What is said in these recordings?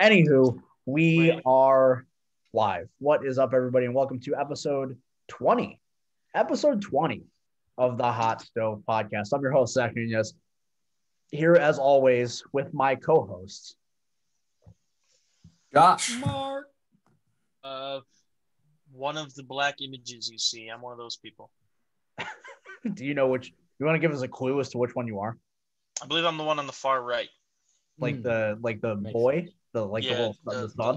Anywho, we are live. What is up, everybody, and welcome to episode 20 of the Hot Stove Podcast. I'm your host, Zach Nunez, here as always with my co-hosts, Josh. Mark. One of the black images you see. I'm one of those people. Do you know which? You want to give us a clue as to which one you are? I believe I'm the one on the far right. Like the Makes boy, sense. The like yeah, the sun.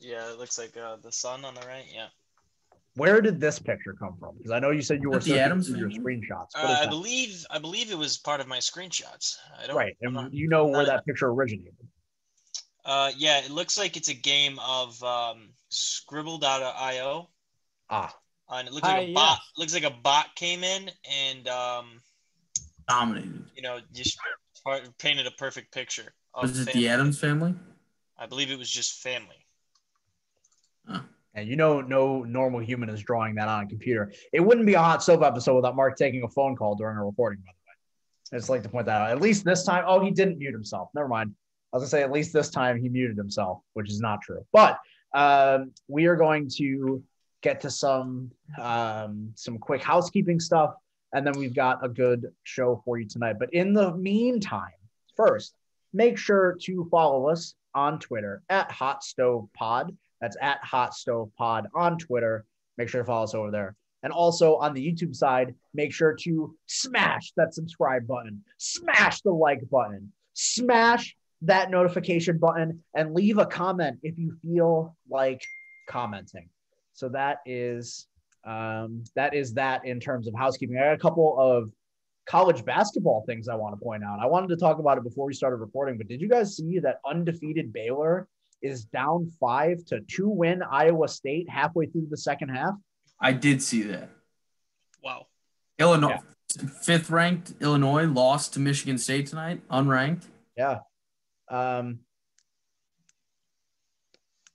It looks like the sun on the right. Yeah. Where did this picture come from? Because I know you said you were searching through your screenshots. I believe it was part of my screenshots. I don't. Right, and not, you know where that picture originated. It looks like it's a game of Scribble.io. And it looks like a bot. Yeah. Looks like a bot came in and dominated. You know, just painted a perfect picture. Was it the Addams Family? I believe it was just family. Huh. And you know, no normal human is drawing that on a computer. It wouldn't be a Hot Soap episode without Mark taking a phone call during a recording, by the way. I just like to point that out. At least this time, he didn't mute himself. Never mind. I was going to say, at least this time he muted himself, which is not true. But we are going to get to some quick housekeeping stuff, and then we've got a good show for you tonight. But in the meantime, first, make sure to follow us on Twitter at Hot Stove Pod. That's at Hot Stove Pod on Twitter. Make sure to follow us over there. And also on the YouTube side, make sure to smash that subscribe button, smash the like button, smash that notification button, and leave a comment if you feel like commenting. So that is in terms of housekeeping. I got a couple of college basketball things I want to point out. I wanted to talk about it before we started recording, but did you guys see that undefeated Baylor is down 5-2 win Iowa State halfway through the second half? I did see that. Wow. Illinois, yeah. Fifth-ranked Illinois lost to Michigan State tonight, unranked. Yeah.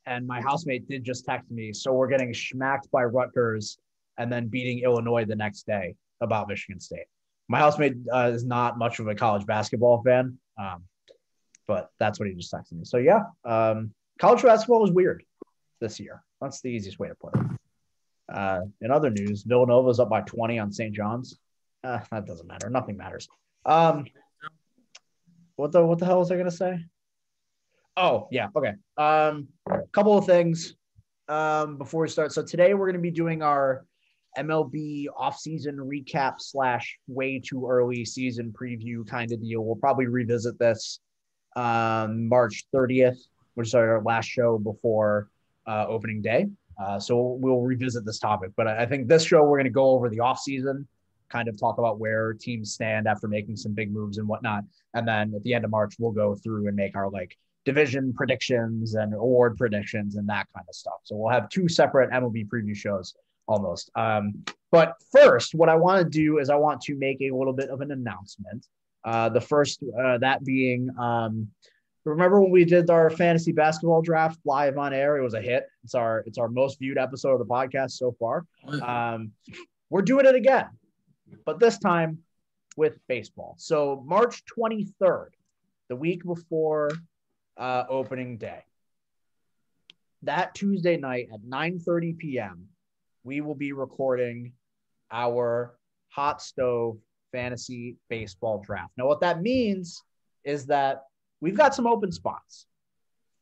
And my housemate did just text me, so we're getting smacked by Rutgers and then beating Illinois the next day about Michigan State. My housemate is not much of a college basketball fan, but that's what he just texted me. So, yeah, college basketball is weird this year. That's the easiest way to put it. In other news, Villanova's up by 20 on St. John's. That doesn't matter. Nothing matters. What the hell was I going to say? Oh, yeah. Okay. Couple of things before we start. So today we're going to be doing our MLB offseason recap / way too early season preview kind of deal. We'll probably revisit this March 30th, which is our last show before opening day. So we'll revisit this topic. But I think this show we're going to go over the offseason, kind of talk about where teams stand after making some big moves and whatnot. And then at the end of March, we'll go through and make our division predictions and award predictions and that kind of stuff. So we'll have two separate MLB preview shows almost. But first, what I want to do is I want to make a little bit of an announcement. The first, that being, remember when we did our fantasy basketball draft live on air? It was a hit. It's our most viewed episode of the podcast so far. We're doing it again, but this time with baseball. So March 23rd, the week before opening day, that Tuesday night at 9:30 p.m., we will be recording our Hot Stove Fantasy Baseball Draft. Now, what that means is that we've got some open spots.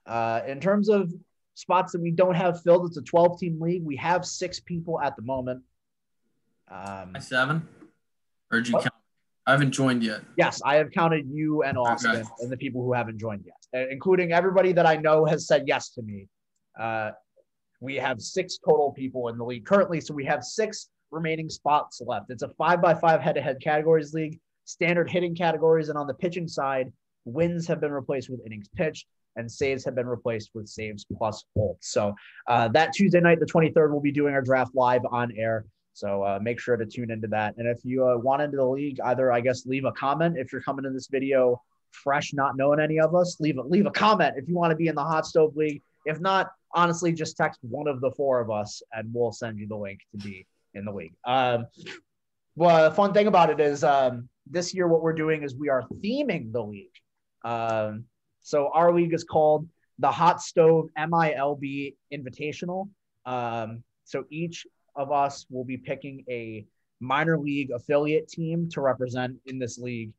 In terms of spots that we don't have filled, it's a 12-team league. We have 6 people at the moment. 7? Or did you count? I haven't joined yet. Yes, I have counted you and Austin and the people who haven't joined yet, including everybody that I know has said yes to me. We have 6 total people in the league currently, so we have 6 remaining spots left. It's a 5x5 head-to-head categories league, standard hitting categories, and on the pitching side, wins have been replaced with innings pitched, and saves have been replaced with saves plus holds. So that Tuesday night, the 23rd, we'll be doing our draft live on air. So make sure to tune into that. And if you want into the league, either, I guess, leave a comment if you're coming in this video fresh, not knowing any of us. Leave a comment if you want to be in the Hot Stove League. If not, honestly, just text one of the 4 of us, and we'll send you the link to be in the league. Well, the fun thing about it is this year what we're doing is we are theming the league. So our league is called the Hot Stove MILB Invitational. So each of us will be picking a minor league affiliate team to represent in this league.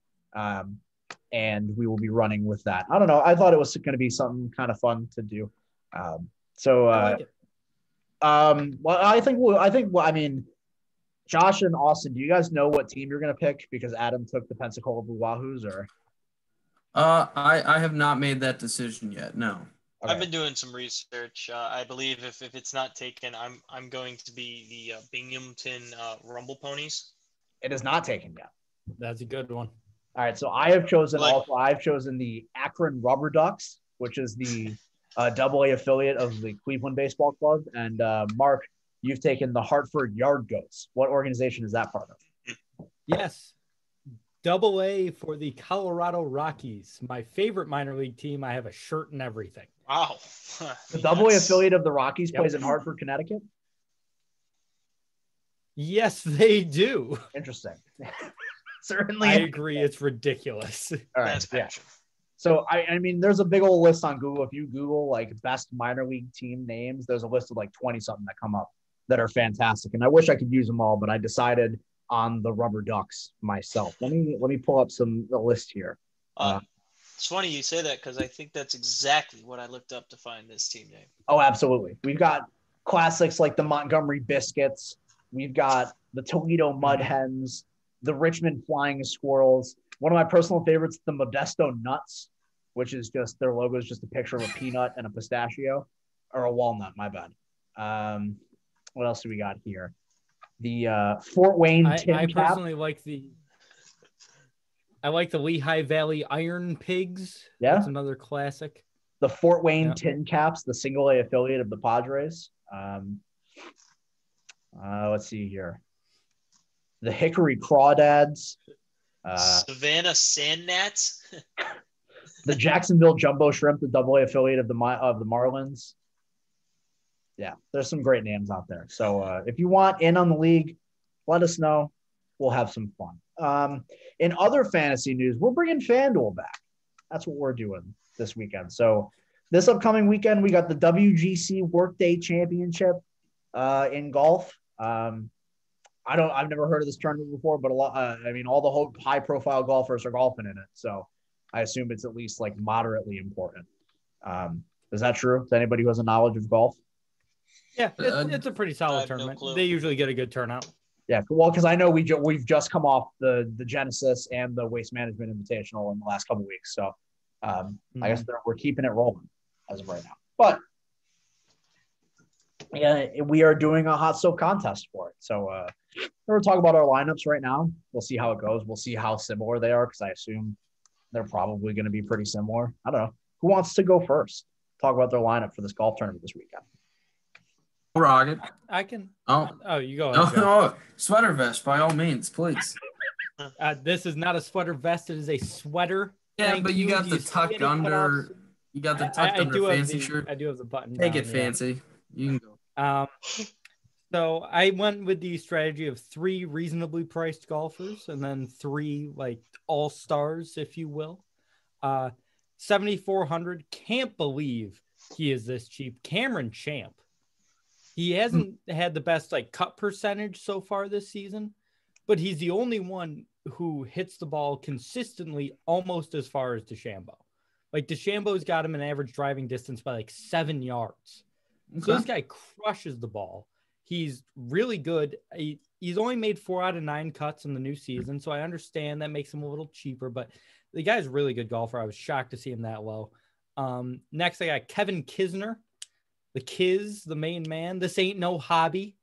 And we will be running with that. I don't know. I thought it was going to be something kind of fun to do. I like it. I mean, Josh and Austin, do you guys know what team you're going to pick? Because Adam took the Pensacola Blue Wahoos, or? I have not made that decision yet. No. Okay. I've been doing some research. I believe if it's not taken, I'm going to be the Binghamton Rumble Ponies. It is not taken yet. That's a good one. All right, so I have chosen the Akron Rubber Ducks, which is the Double A affiliate of the Cleveland Baseball Club. And Mark, you've taken the Hartford Yard Goats. What organization is that part of? Yes, Double A for the Colorado Rockies, my favorite minor league team. I have a shirt and everything. Wow. The Double A affiliate of the Rockies plays in Hartford, Connecticut? Yes, they do. Interesting. Certainly. I agree. It's ridiculous. All right. Yeah. So, I mean, there's a big old list on Google. If you Google, like, best minor league team names, there's a list of, like, 20-something that come up that are fantastic. And I wish I could use them all, but I decided on the Rubber Ducks myself. Let me pull up the list here. It's funny you say that, because I think that's exactly what I looked up to find this team name. Oh, absolutely. We've got classics like the Montgomery Biscuits. We've got the Toledo Mud Hens, the Richmond Flying Squirrels. One of my personal favorites, the Modesto Nuts, which is just, their logo is just a picture of a peanut and a pistachio, or a walnut, my bad. What else do we got here? The Fort Wayne Tin Cap. I personally like the Lehigh Valley Iron Pigs. Yeah. That's another classic. The Fort Wayne Tin Caps, the single A affiliate of the Padres. Let's see here. The Hickory Crawdads. Savannah Sand Gnats. The Jacksonville Jumbo Shrimp, the Double A affiliate of the Marlins. Yeah, there's some great names out there. So if you want in on the league, let us know. We'll have some fun. In other fantasy news, we're bringing FanDuel back. That's what we're doing this weekend. So this upcoming weekend, we got the WGC Workday Championship in golf. I've never heard of this tournament before, but all the whole high-profile golfers are golfing in it. So I assume it's at least, like, moderately important. Is that true to anybody who has a knowledge of golf? Yeah, it's a pretty solid tournament. No, they usually get a good turnout. Yeah, well, because I know we've just come off the Genesis and the Waste Management Invitational in the last couple of weeks. So I guess we're keeping it rolling as of right now. But yeah, we are doing a hot stove contest for it. So we're talking about our lineups right now. We'll see how it goes. We'll see how similar they are, because I assume they're probably going to be pretty similar. I don't know. Who wants to go first? Talk about their lineup for this golf tournament this weekend. Rocket. I can. Oh, you go. No, sweater vest, by all means, please. This is not a sweater vest. It is a sweater. Yeah, but you got the tucked under. You got the tucked under fancy shirt. I do have the button. Take it fancy. You can go. So I went with the strategy of three reasonably priced golfers and then three, like, all stars, if you will. 7,400. Can't believe he is this cheap. Cameron Champ. He hasn't had the best, like, cut percentage so far this season, but he's the only one who hits the ball consistently almost as far as DeChambeau. Like, DeChambeau's got him an average driving distance by, like, 7 yards. Okay. So this guy crushes the ball. He's really good. He's only made 4 out of 9 cuts in the new season, so I understand that makes him a little cheaper, but the guy's a really good golfer. I was shocked to see him that low. Next, I got Kevin Kisner. The Kiz, the main man. This ain't no hobby.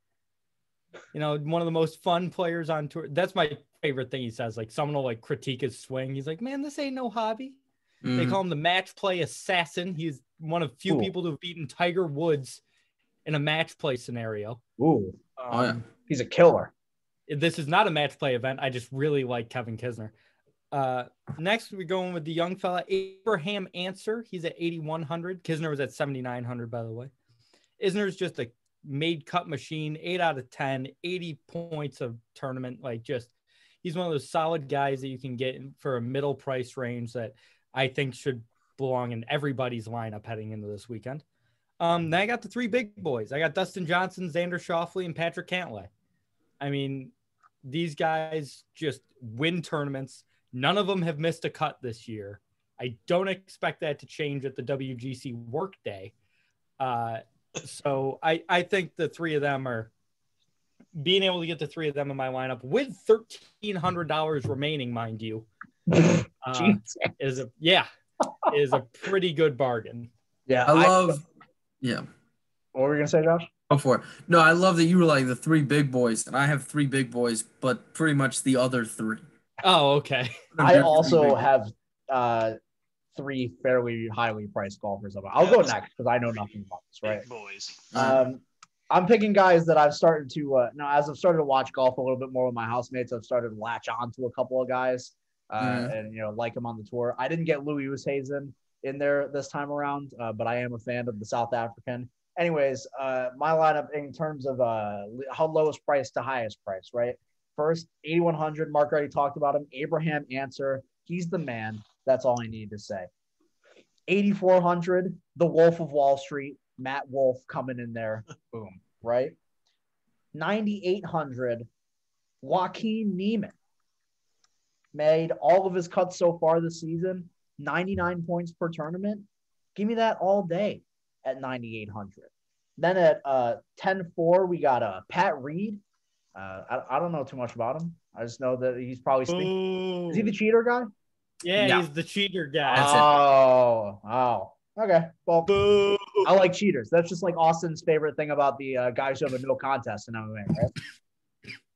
You know, one of the most fun players on tour. That's my favorite thing he says. Like, someone will, like, critique his swing. He's like, man, this ain't no hobby. Mm. They call him the match play assassin. He's one of few people to have beaten Tiger Woods in a match play scenario. Ooh. He's a killer. This is not a match play event. I just really like Kevin Kisner. Next, we're going with the young fella, Abraham Ancer. He's at 8,100. Kisner was at 7,900, by the way. Isner's just a made cut machine, 8 out of 10, 80 points of tournament. Like, just, he's one of those solid guys that you can get for a middle price range that I think should belong in everybody's lineup heading into this weekend. Then I got the three big boys. I got Dustin Johnson, Xander Schauffele, and Patrick Cantlay. I mean, these guys just win tournaments. None of them have missed a cut this year. I don't expect that to change at the WGC Workday. So I think the three of them are being able to get the three of them in my lineup with $1,300 remaining, mind you, is a pretty good bargain. Yeah, I love. What were you gonna say, Josh? Go for it. No, I love that you were like the three big boys, and I have three big boys, but pretty much the other three. Oh, okay. I also have three fairly highly priced golfers. I'll go next because I know nothing about this, right? Big boys. I'm picking guys that I've started to as I've started to watch golf a little bit more with my housemates, I've started to latch on to a couple of guys and like them on the tour. I didn't get Louis Oosthuizen in there this time around, but I am a fan of the South African. Anyways, my lineup in terms of how lowest price to highest price, right? First, 8,100. Mark already talked about him. Abraham Ancer. He's the man. That's all I need to say. 8,400, the Wolf of Wall Street, Matt Wolf coming in there. Boom, right? 9,800, Joaquin Niemann. Made all of his cuts so far this season, 99 points per tournament. Give me that all day at 9,800. Then at 10,400, we got Pat Reed. I don't know too much about him. I just know that he's probably speaking. Is he the cheater guy? Yeah, no. He's the cheater guy. Oh. Okay. Well, boo. I like cheaters. That's just like Austin's favorite thing about the guys who have a no contest in MMA, right?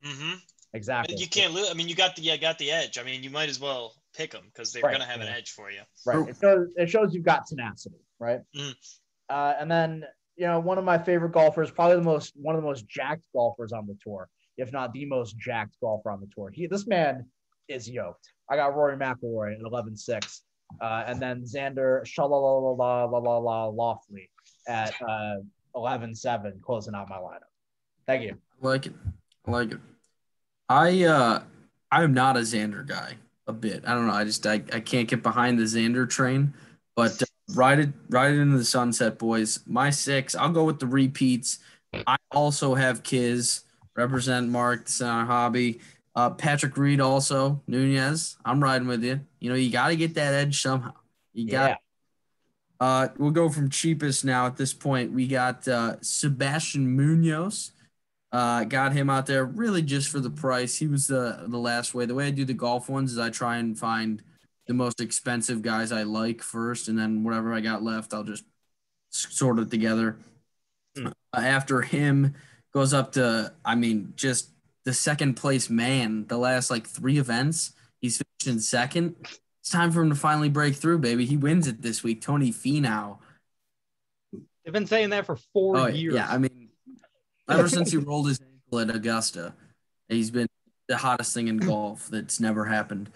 Mm-hmm. Exactly. You can't lose. I mean, you got the edge. I mean, you might as well pick them because they're going to have an edge for you. Right. It shows you've got tenacity, right? Mm. And then, one of my favorite golfers, probably one of the most jacked golfers on the tour, if not the most jacked golfer on the tour. This man is yoked. I got Rory McIlroy at 11.6, and then Xander Schauffele at 11.7, closing out my lineup. Thank you. I like it. I am not a Xander guy a bit. I don't know. I can't get behind the Xander train, but ride it into the sunset, boys. My six, I'll go with the repeats. I also have Kiz, represent Mark, this is our hobby. Patrick Reed also, Nunez. I'm riding with you. You got to get that edge somehow. We'll go from cheapest now at this point. We got Sebastian Munoz. Got him out there really just for the price. He was the last way. The way I do the golf ones is I try and find the most expensive guys I like first, and then whatever I got left, I'll just sort it together. After him goes up to, just the second place man. The last three events, he's finishing second. It's time for him to finally break through, baby. He wins it this week. Tony Finau. They've been saying that for four years. Yeah, ever since he rolled his ankle at Augusta, he's been the hottest thing in golf that's never happened.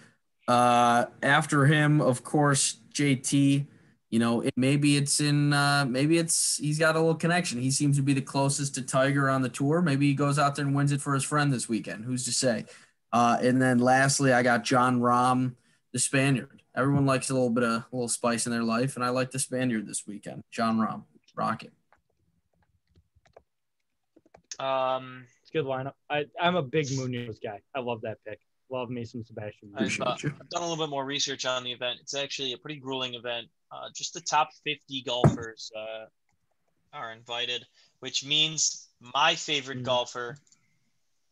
After him, of course, JT. He's got a little connection. He seems to be the closest to Tiger on the tour. Maybe he goes out there and wins it for his friend this weekend. Who's to say? And then lastly, I got John Rahm, the Spaniard. Everyone likes a little spice in their life, and I like the Spaniard this weekend. John Rahm, rocket. It's a good lineup. I'm a big Munoz guy. I love that pick. Love me some Sebastian. I've done a little bit more research on the event. It's actually a pretty grueling event. Just the top 50 golfers are invited, which means my favorite golfer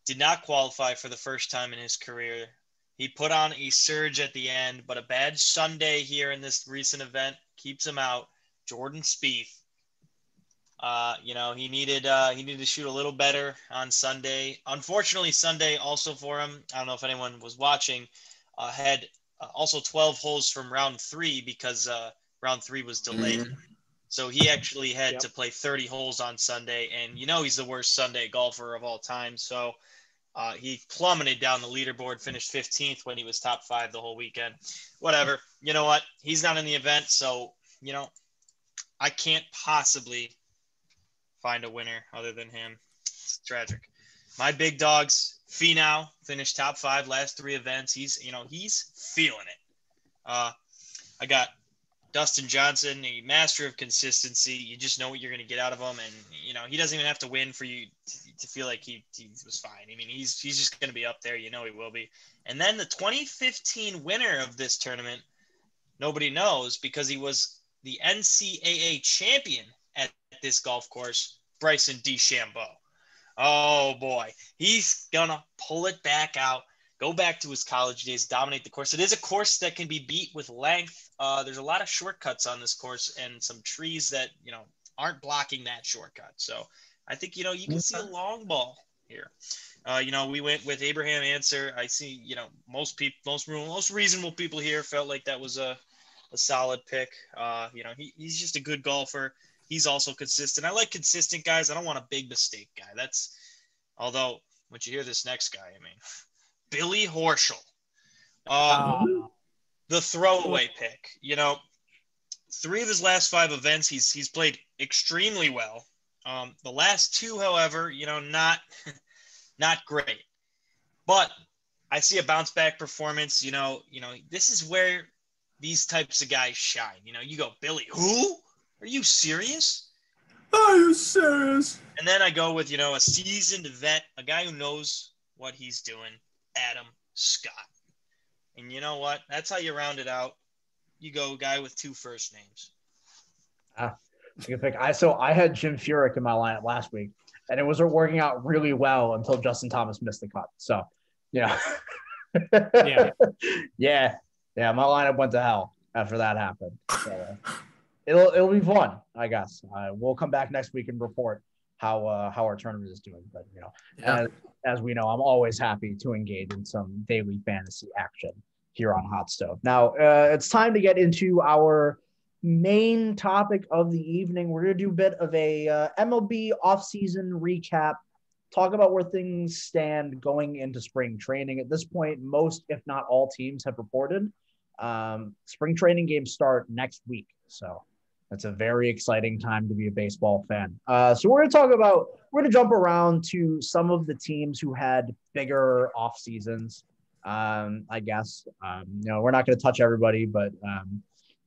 did not qualify for the first time in his career. He put on a surge at the end, but a bad Sunday here in this recent event keeps him out. Jordan Spieth. He needed to shoot a little better on Sunday. Unfortunately, Sunday also for him, I don't know if anyone was watching, had also 12 holes from round three because round three was delayed. Mm-hmm. So he actually had to play 30 holes on Sunday, and he's the worst Sunday golfer of all time. So he plummeted down the leaderboard, finished 15th when he was top five the whole weekend. Whatever. You know what? He's not in the event, so, I can't possibly – find a winner other than him. It's tragic. My big dogs, Finau finished top five last three events. He's feeling it. I got Dustin Johnson, a master of consistency. You just know what you're going to get out of him. And, you know, he doesn't even have to win for you to feel like he was fine. I mean, he's just going to be up there. You know he will be. And then the 2015 winner of this tournament, nobody knows because he was the NCAA champion at this golf course, Bryson DeChambeau. Oh, boy. He's going to pull it back out. Go back to his college days, dominate the course. It is a course that can be beat with length. There's a lot of shortcuts on this course and some trees that, you know, aren't blocking that shortcut. So I think, you know, you can see a long ball here. You know, we went with Abraham Ancer. I see, you know, most reasonable people here felt like that was a solid pick. You know, he's just a good golfer. He's also consistent. I like consistent guys. I don't want a big mistake guy. Although once you hear this next guy, I mean, Billy Horschel, the throwaway pick. You know, three of his last five events, he's played extremely well. The last two, however, you know, not great. But I see a bounce back performance. You know, this is where these types of guys shine. You know, you go, Billy, who? Are you serious? Are you serious? And then I go with, you know, a seasoned vet, a guy who knows what he's doing. Adam Scott. And you know what? That's how you round it out. You go guy with two first names. Good pick. I had Jim Furyk in my lineup last week, and it was working out really well until Justin Thomas missed the cut. So, yeah. Yeah. My lineup went to hell after that happened. So, it'll be fun, I guess. We'll come back next week and report how our tournament is doing. But, you know, as we know, I'm always happy to engage in some daily fantasy action here on Hot Stove. Now, it's time to get into our main topic of the evening. We're going to do a bit of a MLB offseason recap, talk about where things stand going into spring training. At this point, most, if not all, teams have reported. Spring training games start next week, so that's a very exciting time to be a baseball fan. So we're going to jump around to some of the teams who had bigger off seasons, I guess. You know, we're not going to touch everybody, but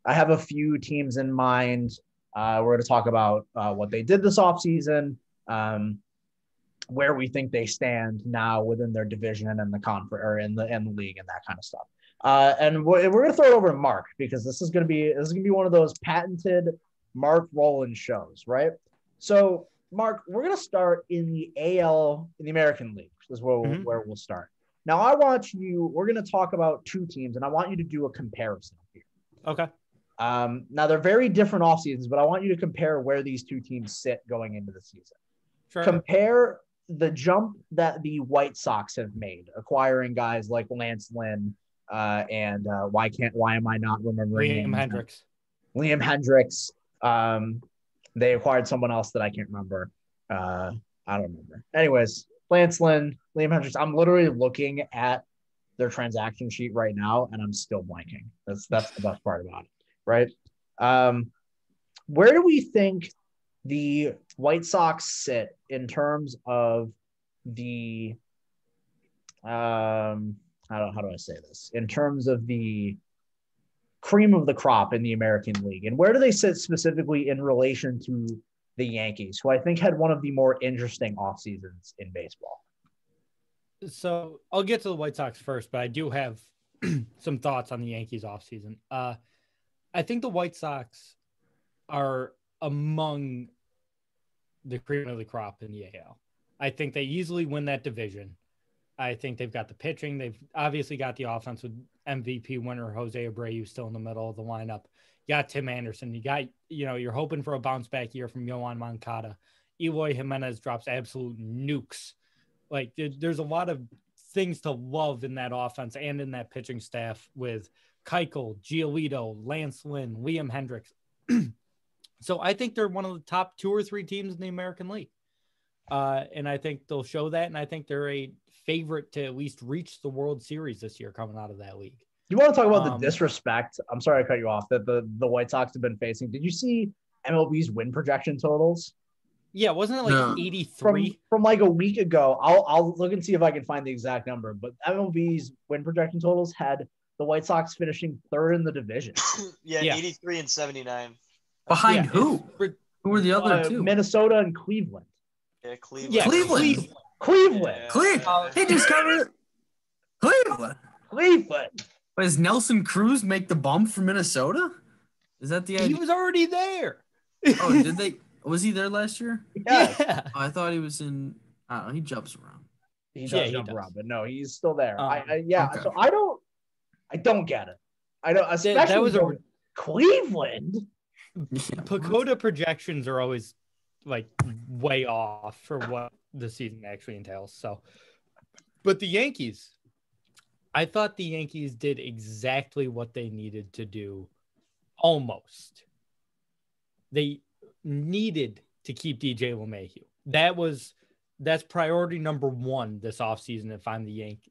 I have a few teams in mind. We're going to talk about what they did this off season, where we think they stand now within their division and the conference or in the league and that kind of stuff. And we're going to throw it over to Mark because this is going to be one of those patented Mark Rowland shows, right? So, Mark, we're going to start in the AL, in the American League. This is where we'll start. Now, we're going to talk about two teams, and I want you to do a comparison here. Okay. Now, they're very different off seasons, but I want you to compare where these two teams sit going into the season. Sure. Compare the jump that the White Sox have made, acquiring guys like Lance Lynn, and why am I not remembering Liam Hendricks. They acquired someone else that I can't remember. I don't remember. Anyways, Lance Lynn, Liam Hendricks. I'm literally looking at their transaction sheet right now, and I'm still blanking. That's the best part about it, right? Where do we think the White Sox sit in terms of the how do I say this? In terms of the cream of the crop in the American League, and where do they sit specifically in relation to the Yankees, who I think had one of the more interesting off seasons in baseball? So I'll get to the White Sox first, but I do have some thoughts on the Yankees off season. I think the White Sox are among the cream of the crop in the AL. I think they easily win that division. I think they've got the pitching. They've obviously got the offense with MVP winner Jose Abreu still in the middle of the lineup. You got Tim Anderson. You're hoping for a bounce back year from Yohan Moncada. Eloy Jimenez drops absolute nukes. Like there's a lot of things to love in that offense and in that pitching staff with Keuchel, Giolito, Lance Lynn, Liam Hendricks. So I think they're one of the top two or three teams in the American League. And I think they'll show that. And I think they're a favorite to at least reach the World Series this year coming out of that league. You want to talk about the disrespect? I'm sorry I cut you off that the White Sox have been facing. Did you see MLB's win projection totals? Yeah. Wasn't it like 83 from like a week ago? I'll look and see if I can find the exact number, but MLB's win projection totals had the White Sox finishing third in the division. yeah, 83 and 79. Behind who? Who were the other two? Minnesota and Cleveland. Yeah, Cleveland. Yeah, Cleveland. They discovered Cleveland. Cleveland. But does Nelson Cruz make the bump for Minnesota? Is that the idea? He was already there. Oh, did they? Was he there last year? Yeah. Oh, I thought he was in. I don't know. He jumps around. He does jump around, but no, he's still there. Okay. So I don't get it. I don't. Especially that was a Cleveland. Pagoda projections are always like way off for what the season actually entails. So, but the Yankees, I thought the Yankees did exactly what they needed to do. Almost. They needed to keep DJ LeMahieu. That's priority number one this offseason.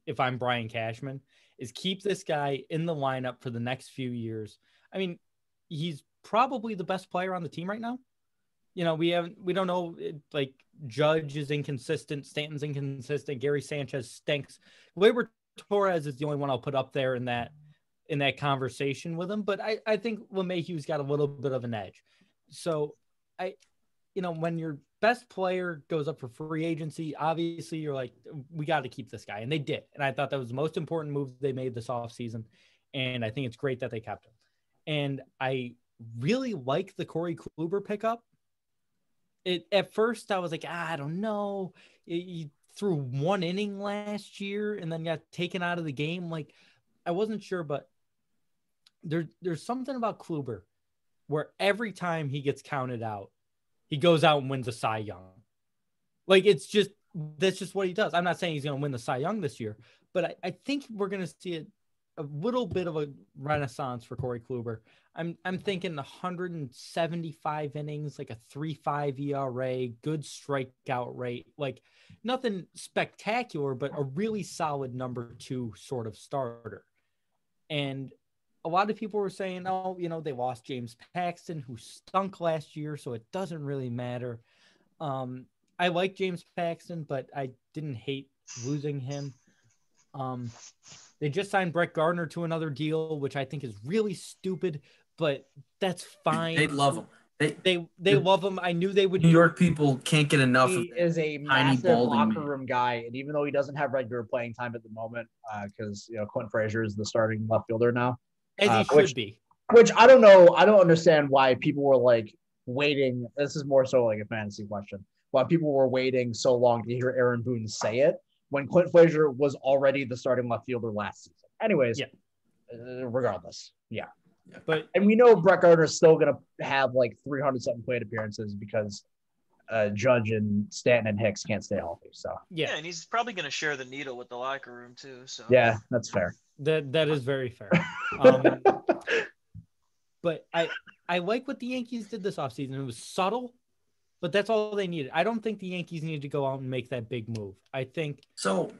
If I'm Brian Cashman, is keep this guy in the lineup for the next few years. I mean, he's probably the best player on the team right now. You know, we don't know, like Judge is inconsistent. Stanton's inconsistent. Gary Sanchez stinks. Gleyber Torres is the only one I'll put up there in that conversation with him. But I think LeMahieu's got a little bit of an edge. So when your best player goes up for free agency, obviously you're like, we got to keep this guy. And they did. And I thought that was the most important move they made this offseason. And I think it's great that they kept him. And I really like the Corey Kluber pickup. At first I was like, I don't know. He threw one inning last year and then got taken out of the game. Like, I wasn't sure, but there's something about Kluber where every time he gets counted out, he goes out and wins a Cy Young. Like, that's just what he does. I'm not saying he's going to win the Cy Young this year, but I think we're going to see a little bit of a renaissance for Corey Kluber. I'm thinking 175 innings, like a 3.5 ERA, good strikeout rate, like nothing spectacular, but a really solid number two sort of starter. And a lot of people were saying, they lost James Paxton, who stunk last year, so it doesn't really matter. I like James Paxton, but I didn't hate losing him. They just signed Brett Gardner to another deal, which I think is really stupid, but that's fine. They love him. They love him. I knew they would. New York people can't get enough. He is a massive locker room guy, and even though he doesn't have regular playing time at the moment, because Clint Frazier is the starting left fielder now. As he should be. Which I don't know. I don't understand why people were like waiting. This is more so like a fantasy question. Why people were waiting so long to hear Aaron Boone say it when Clint Frazier was already the starting left fielder last season. Anyways, regardless. Yeah. And we know Brett Gardner is still going to have like 300-something plate appearances because Judge and Stanton and Hicks can't stay healthy. So yeah, and he's probably going to share the needle with the locker room too. So yeah, that's fair. That is very fair. But I like what the Yankees did this offseason. It was subtle, but that's all they needed. I don't think the Yankees need to go out and make that big move. I think so.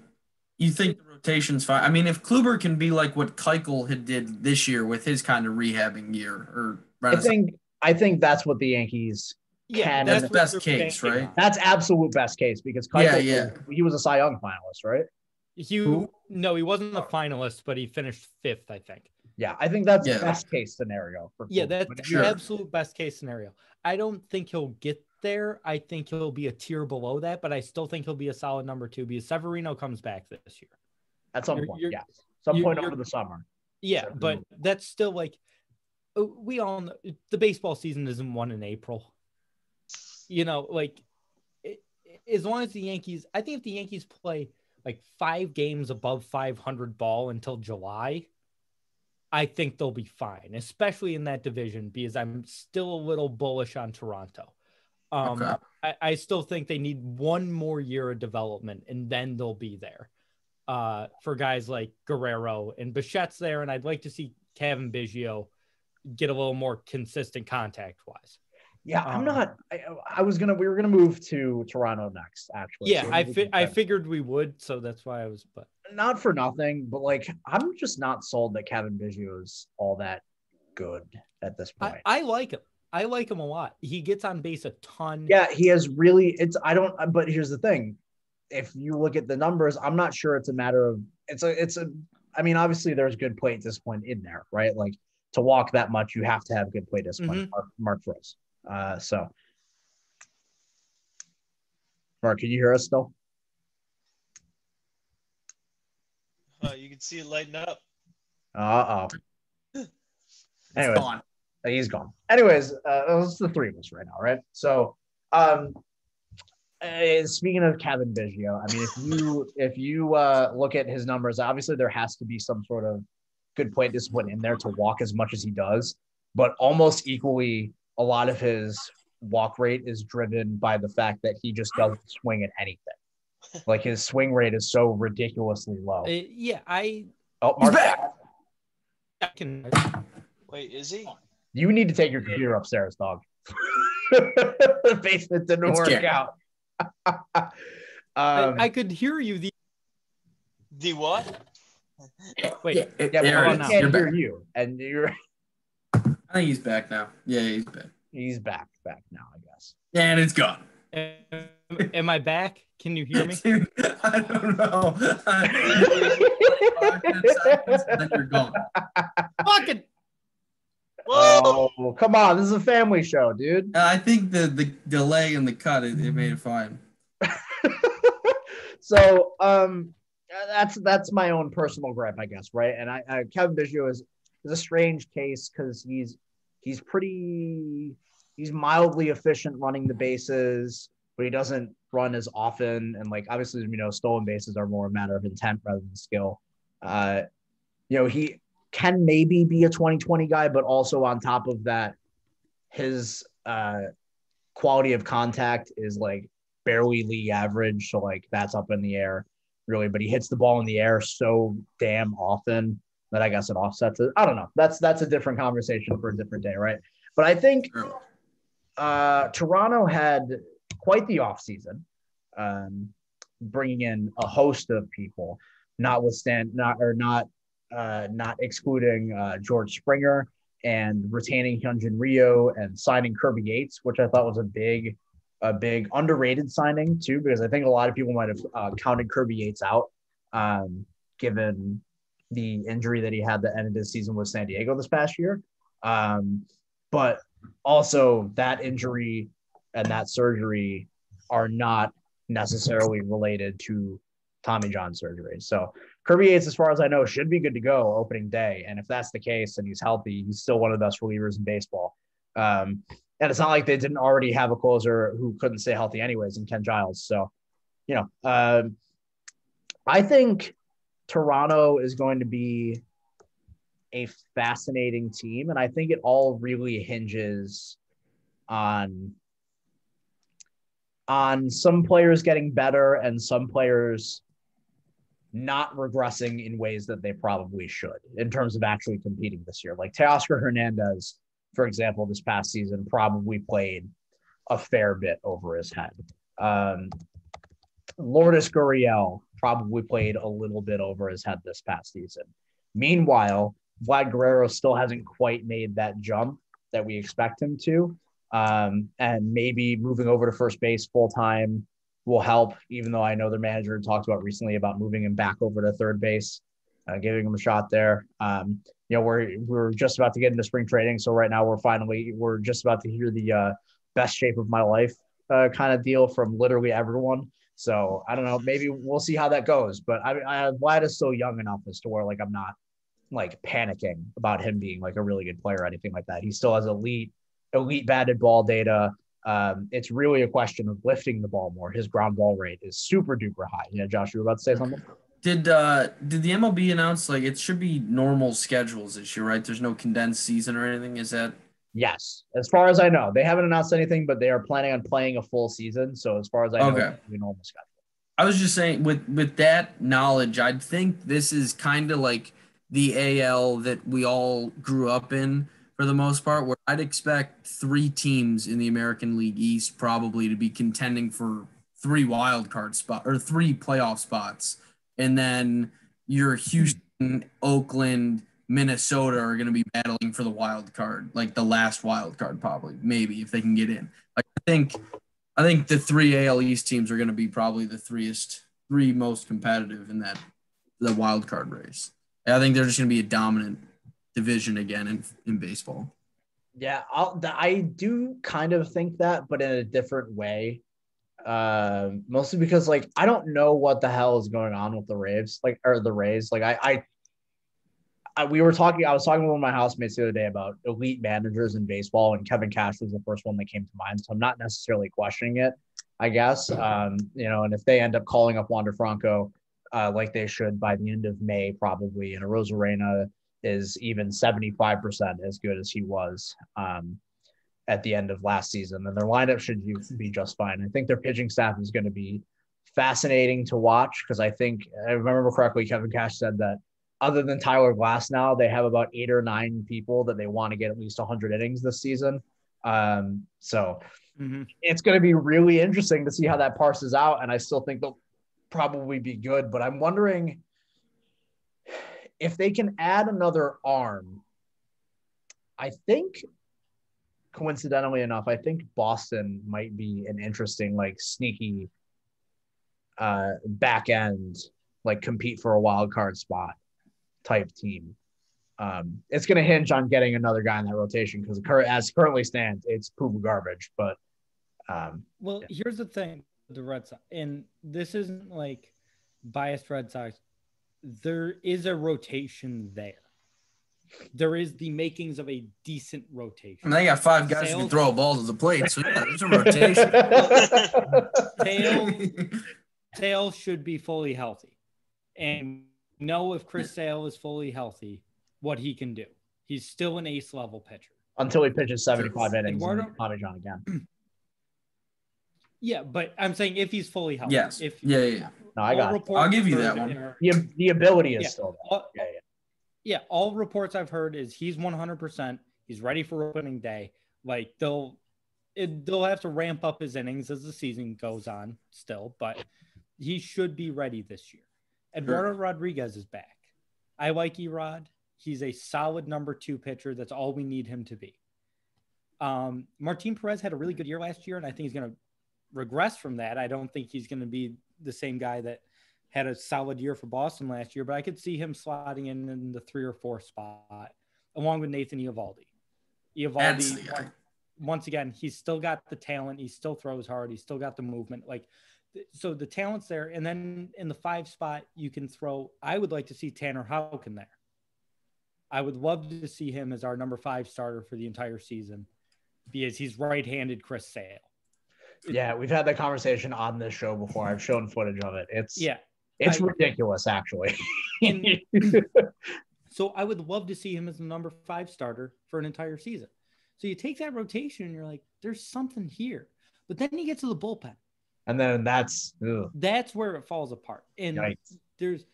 You think the rotation's fine? I mean, if Kluber can be like what Keuchel had did this year with his kind of rehabbing year, or I think that's what the Yankees. Yeah, that's best case, right? That's absolute best case because Keuchel, he was a Cy Young finalist, right? He wasn't a finalist, but he finished fifth, I think. Yeah, I think that's the best case scenario. That's the absolute best case scenario. I don't think he'll get there. I think he'll be a tier below that, but I still think he'll be a solid number two because Severino comes back this year. At some point, yeah. Some point over the summer. Yeah, but that's still like we all know the baseball season isn't won in April. As long as the Yankees, I think if the Yankees play like 5 games above 500 ball until July, I think they'll be fine, especially in that division, because I'm still a little bullish on Toronto. Okay. I still think they need one more year of development, and then they'll be there for guys like Guerrero and Bichette's there, and I'd like to see Kevin Biggio get a little more consistent contact-wise. Yeah, I'm not. We were gonna move to Toronto next, actually. Yeah, so I figured we would, so that's why I was. But not for nothing, but like I'm just not sold that Kevin Biggio is all that good at this point. I like him. I like him a lot. He gets on base a ton. Yeah, he has really. But here's the thing: if you look at the numbers, I'm not sure it's a matter of. It's a I mean, obviously there's good play discipline in there, right? Like to walk that much, you have to have good play discipline, mm-hmm. Mark Frost. So Mark, can you hear us still? You can see it lighting up. Uh-oh. Anyway, gone. He's gone. Anyways, it's the three of us right now, right? So speaking of Kevin Biggio, I mean, if you look at his numbers, obviously there has to be some sort of good play discipline in there to walk as much as he does, but almost equally a lot of his walk rate is driven by the fact that he just doesn't swing at anything. Like his swing rate is so ridiculously low. Mark, I can wait. Is he? You need to take your computer upstairs, dog. The basement didn't work out. I could hear you. The what? Wait. Yeah, I can't hear you. And you're. I think he's back now. Yeah, he's back. He's back now, I guess. And it's gone. Am I back? Can you hear me? I don't know. You're gone. Fucking. Whoa. Oh, come on. This is a family show, dude. I think the delay and the cut, it made it fine. So that's my own personal gripe, I guess, right? And I Kevin Biggio is a strange case because he's mildly efficient running the bases, but he doesn't run as often. And like, obviously, you know, stolen bases are more a matter of intent rather than skill. He can maybe be a 2020 guy, but also on top of that, his quality of contact is like barely league average. So like that's up in the air really, but he hits the ball in the air so damn often that I guess it offsets it. I don't know. That's a different conversation for a different day. Right. But I think Toronto had quite the offseason, bringing in a host of people, not excluding George Springer and retaining Hyunjin Ryu and signing Kirby Yates, which I thought was a big underrated signing too, because I think a lot of people might have counted Kirby Yates out given the injury that he had that ended his season with San Diego this past year. But also that injury and that surgery are not necessarily related to Tommy John surgery. So Kirby Yates, as far as I know, should be good to go opening day. And if that's the case and he's healthy, he's still one of the best relievers in baseball. And it's not like they didn't already have a closer who couldn't stay healthy anyways in Ken Giles. So, you know, I think Toronto is going to be a fascinating team. And I think it all really hinges on some players getting better and some players not regressing in ways that they probably should in terms of actually competing this year. Like Teoscar Hernandez, for example, this past season probably played a fair bit over his head. Lourdes Gurriel probably played a little bit over his head this past season. Meanwhile, Vlad Guerrero still hasn't quite made that jump that we expect him to. And maybe moving over to first base full-time will help, even though I know their manager talked about recently about moving him back over to third base, giving him a shot there. We're just about to get into spring training. So right now we're just about to hear the best shape of my life kind of deal from literally everyone. So I don't know, maybe we'll see how that goes, but Vlad is still young enough as to where like, I'm not like panicking about him being like a really good player or anything like that. He still has elite batted ball data. It's really a question of lifting the ball more. His ground ball rate is super duper high. Yeah, Josh, you were about to say something? Did the MLB announce like it should be normal schedules this year, right? There's no condensed season or anything. Is that? Yes, as far as I know, they haven't announced anything, but they are planning on playing a full season. So as far as I know, it's gonna be normal schedule. I was just saying, with that knowledge, I'd think this is kind of like the AL that we all grew up in. For the most part, where I'd expect three teams in the American League East probably to be contending for three wild card spots or three playoff spots. And then your Houston, Oakland, Minnesota are going to be battling for the wild card, like the last wild card, probably, maybe if they can get in. Like I think the three AL East teams are going to be probably the three most competitive in the wild card race. I think they're just going to be a dominant division again in baseball. Yeah, I do kind of think that, but in a different way. Mostly because, like, I don't know what the hell is going on with the Rays. Like, or the Rays. Like, I was talking to one of my housemates the other day about elite managers in baseball, and Kevin Cash was the first one that came to mind. So I'm not necessarily questioning it, I guess. You know, and if they end up calling up Wander Franco, like they should by the end of May, probably, and a Arozarena is even 75% as good as he was at the end of last season. And their lineup should be just fine. I think their pitching staff is going to be fascinating to watch, because I think, I remember correctly, Kevin Cash said that other than Tyler Glasnow, they have about 8 or 9 people that they want to get at least 100 innings this season. It's going to be really interesting to see how that parses out. And I still think they'll probably be good, but I'm wondering if they can add another arm. I think, coincidentally enough, I think Boston might be an interesting, like, sneaky back end, like, compete for a wild card spot type team. It's going to hinge on getting another guy in that rotation, because as currently stands, it's poop garbage. But here's the thing: the Red Sox, and this isn't like biased Red Sox. There is a rotation there. There is the makings of a decent rotation. And they got 5 guys who can throw a ball to the plate, so yeah, there's a rotation. Sale should be fully healthy, and know if Chris Sale is fully healthy, what he can do. He's still an ace level pitcher until he pitches 75 innings and Tommy John again. Yeah, but I'm saying if he's fully healthy. Yes. If No, I got it. I'll give you that one. The ability is still there. All reports I've heard is he's 100%. He's ready for opening day. Like, they'll have to ramp up his innings as the season goes on still, but he should be ready this year. Eduardo Rodriguez is back. I like Erod. He's a solid number 2 pitcher. That's all we need him to be. Martin Perez had a really good year last year, and I think he's going to regress from that. I don't think he's going to be the same guy that had a solid year for Boston last year, but I could see him slotting in the 3 or 4 spot along with Nathan Eovaldi. Once again, he's still got the talent. He still throws hard. He's still got the movement. Like, so the talent's there. And then in the 5 spot, you can throw, I would like to see Tanner Houck in there. I would love to see him as our number 5 starter for the entire season, because he's right-handed Chris Sale. Yeah, we've had that conversation on this show before. I've shown footage of it. It's ridiculous, actually. So I would love to see him as the number 5 starter for an entire season. So you take that rotation and you're like, there's something here. But then you get to the bullpen. And then that's where it falls apart. And there's,